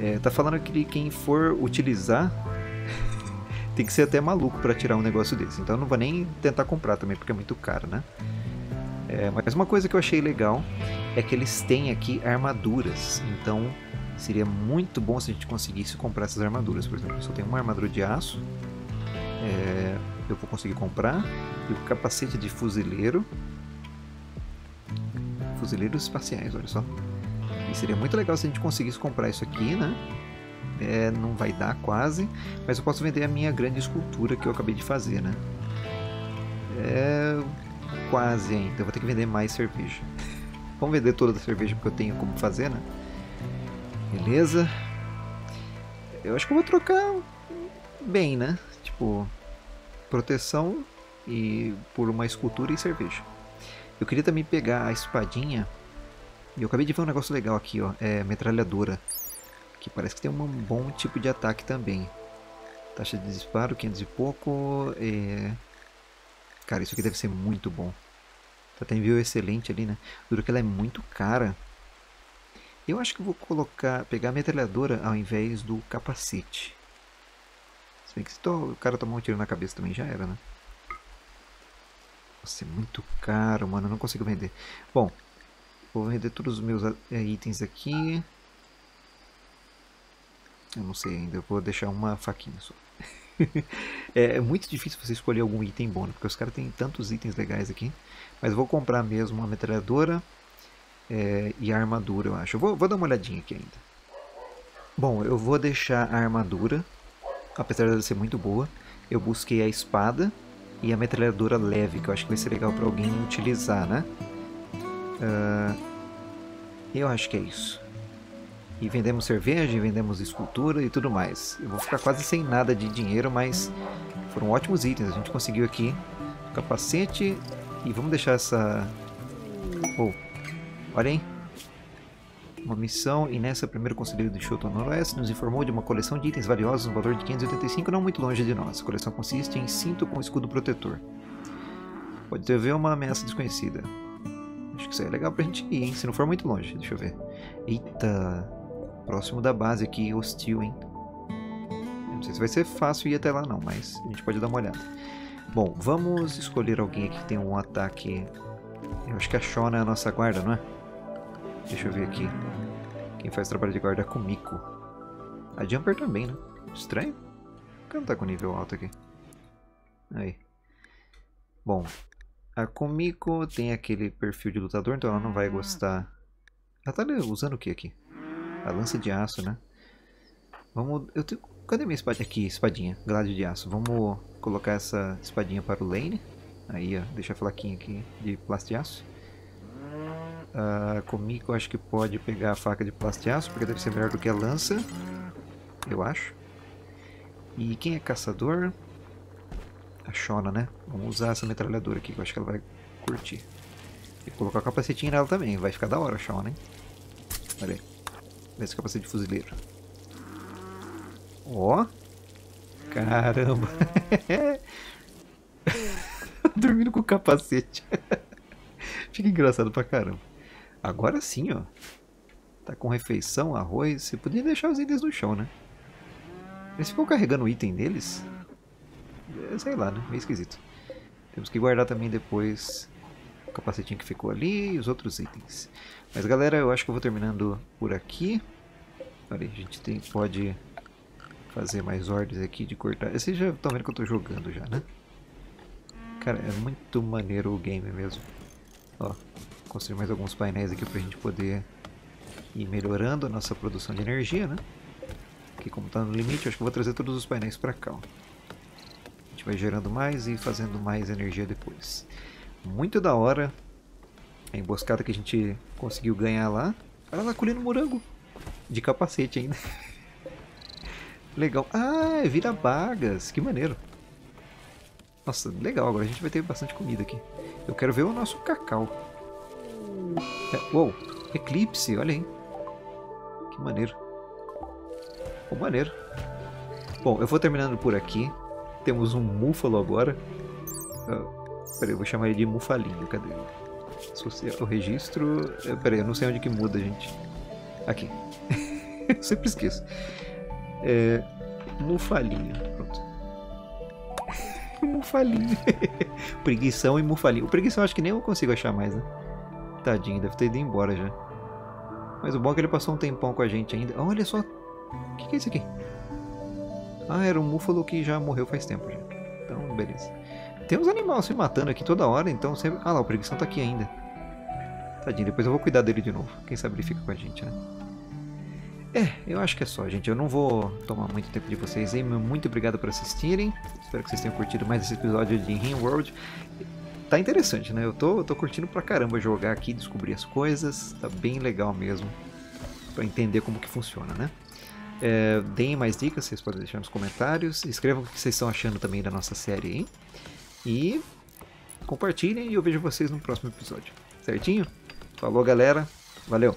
É, tá falando que quem for utilizar tem que ser até maluco pra tirar um negócio desse. Então eu não vou nem tentar comprar também, porque é muito caro, né? É, mas uma coisa que eu achei legal é que eles têm aqui armaduras. Então seria muito bom se a gente conseguisse comprar essas armaduras. Por exemplo, se eu tenho uma armadura de aço, eu vou conseguir comprar. E o capacete de fuzileiro. Fuzileiros espaciais, olha só. E seria muito legal se a gente conseguisse comprar isso aqui, né? É, não vai dar quase, mas eu posso vender a minha grande escultura que eu acabei de fazer, né? É, quase ainda, eu vou ter que vender mais cerveja. Vamos vender toda a cerveja porque eu tenho como fazer, né? Beleza. Eu acho que eu vou trocar bem, né? Tipo, proteção e por uma escultura e cerveja. Eu queria também pegar a espadinha. E eu acabei de ver um negócio legal aqui, ó. É metralhadora. Que parece que tem um bom tipo de ataque também. Taxa de disparo, 500 e pouco. É... Cara, isso aqui deve ser muito bom. Tá até envio excelente ali, né? Duro que ela é muito cara. Eu acho que vou colocar... Pegar a metralhadora ao invés do capacete. Se bem que se o cara tomar um tiro na cabeça também já era, né? Nossa, é muito caro, mano. Eu não consigo vender. Bom, vou vender todos os meus itens aqui. Eu não sei ainda. Eu vou deixar uma faquinha só. É muito difícil você escolher algum item bom, né? Porque os caras têm tantos itens legais aqui. Mas vou comprar mesmo uma metralhadora e a armadura, eu acho. Eu vou dar uma olhadinha aqui ainda. Bom, eu vou deixar a armadura. Apesar dela ser muito boa, eu busquei a espada. E a metralhadora leve, que eu acho que vai ser legal para alguém utilizar, né? Eu acho que é isso. E vendemos cerveja, vendemos escultura e tudo mais. Eu vou ficar quase sem nada de dinheiro, mas foram ótimos itens. A gente conseguiu aqui o capacete. E vamos deixar essa... Oh, olha aí. Uma missão, e nessa, o primeiro conselheiro do Shoto Noroeste nos informou de uma coleção de itens valiosos no valor de 585, não muito longe de nós. A coleção consiste em cinto com escudo protetor. Pode haver uma ameaça desconhecida. Acho que isso aí é legal pra gente ir, hein? Se não for muito longe, deixa eu ver. Eita, próximo da base aqui, hostil, hein? Não sei se vai ser fácil ir até lá não, mas a gente pode dar uma olhada. Bom, vamos escolher alguém aqui que tem um ataque... Eu acho que a Shauna é a nossa guarda, não é? Deixa eu ver aqui. Quem faz trabalho de guarda é a Kumiko. A Jumper também, né? Estranho. Por que não tá com nível alto aqui? Aí. Bom. A Kumiko tem aquele perfil de lutador, então ela não vai gostar. Ela tá usando o que aqui? A lança de aço, né? Vamos... Eu tenho... Cadê minha espadinha? Aqui, espadinha. Gládio de aço. Vamos colocar essa espadinha para o Lane. Aí, ó. Deixa a flaquinha aqui de plástico de aço. Kumiko acho que pode pegar a faca de plastiaço, porque deve ser melhor do que a lança, eu acho. E quem é caçador? A Shauna, né? Vamos usar essa metralhadora aqui, que eu acho que ela vai curtir. E colocar o capacetinho nela também, vai ficar da hora a Shauna, hein? Olha aí, esse capacete de fuzileiro. Ó! Oh. Caramba! Dormindo com o capacete. Fica engraçado pra caramba. Agora sim, ó. Tá com refeição, arroz. Você podia deixar os itens no chão, né? Eles ficam carregando o item deles? É, sei lá, né? Meio esquisito. Temos que guardar também depois o capacetinho que ficou ali e os outros itens. Mas galera, eu acho que eu vou terminando por aqui. Olha aí, a gente tem, pode fazer mais ordens aqui de cortar. Vocês já estão vendo que eu estou jogando já, né? Cara, é muito maneiro o game mesmo. Ó, construir mais alguns painéis aqui pra gente poder ir melhorando a nossa produção de energia, né? Aqui como tá no limite, acho que eu vou trazer todos os painéis pra cá, ó. A gente vai gerando mais e fazendo mais energia depois. Muito da hora a emboscada que a gente conseguiu ganhar lá. Olha lá, colhendo morango de capacete ainda. Legal. Ah, vira bagas, que maneiro. Nossa, legal, agora a gente vai ter bastante comida aqui. Eu quero ver o nosso cacau. É, uou, eclipse, olha aí. Que maneiro. Oh, maneiro. Bom, eu vou terminando por aqui. Temos um Múfalo agora. Peraí, eu vou chamar ele de Mufalinho, cadê ele? O registro... Peraí, eu não sei onde que muda, gente. Aqui. Eu sempre esqueço. É... Mufalinho, pronto. Mufalinho. Preguição e Mufalinho. O Preguição acho que nem eu consigo achar mais, né? Tadinho, deve ter ido embora já. Mas o bom é que ele passou um tempão com a gente ainda. Olha só. O que é isso aqui? Ah, era um Múfalo que já morreu faz tempo já. Então, beleza. Tem uns animais se matando aqui toda hora, então sempre... Ah lá, o Preguição tá aqui ainda. Tadinho, depois eu vou cuidar dele de novo. Quem sabe ele fica com a gente, né? É, eu acho que é só, gente. Eu não vou tomar muito tempo de vocês aí. Muito obrigado por assistirem. Espero que vocês tenham curtido mais esse episódio de RimWorld. Tá interessante, né? Eu tô curtindo pra caramba jogar aqui, descobrir as coisas. Tá bem legal mesmo. Pra entender como que funciona, né? É, deem mais dicas, vocês podem deixar nos comentários. Escrevam o que vocês estão achando também da nossa série aí. E compartilhem e eu vejo vocês no próximo episódio. Certinho? Falou, galera. Valeu!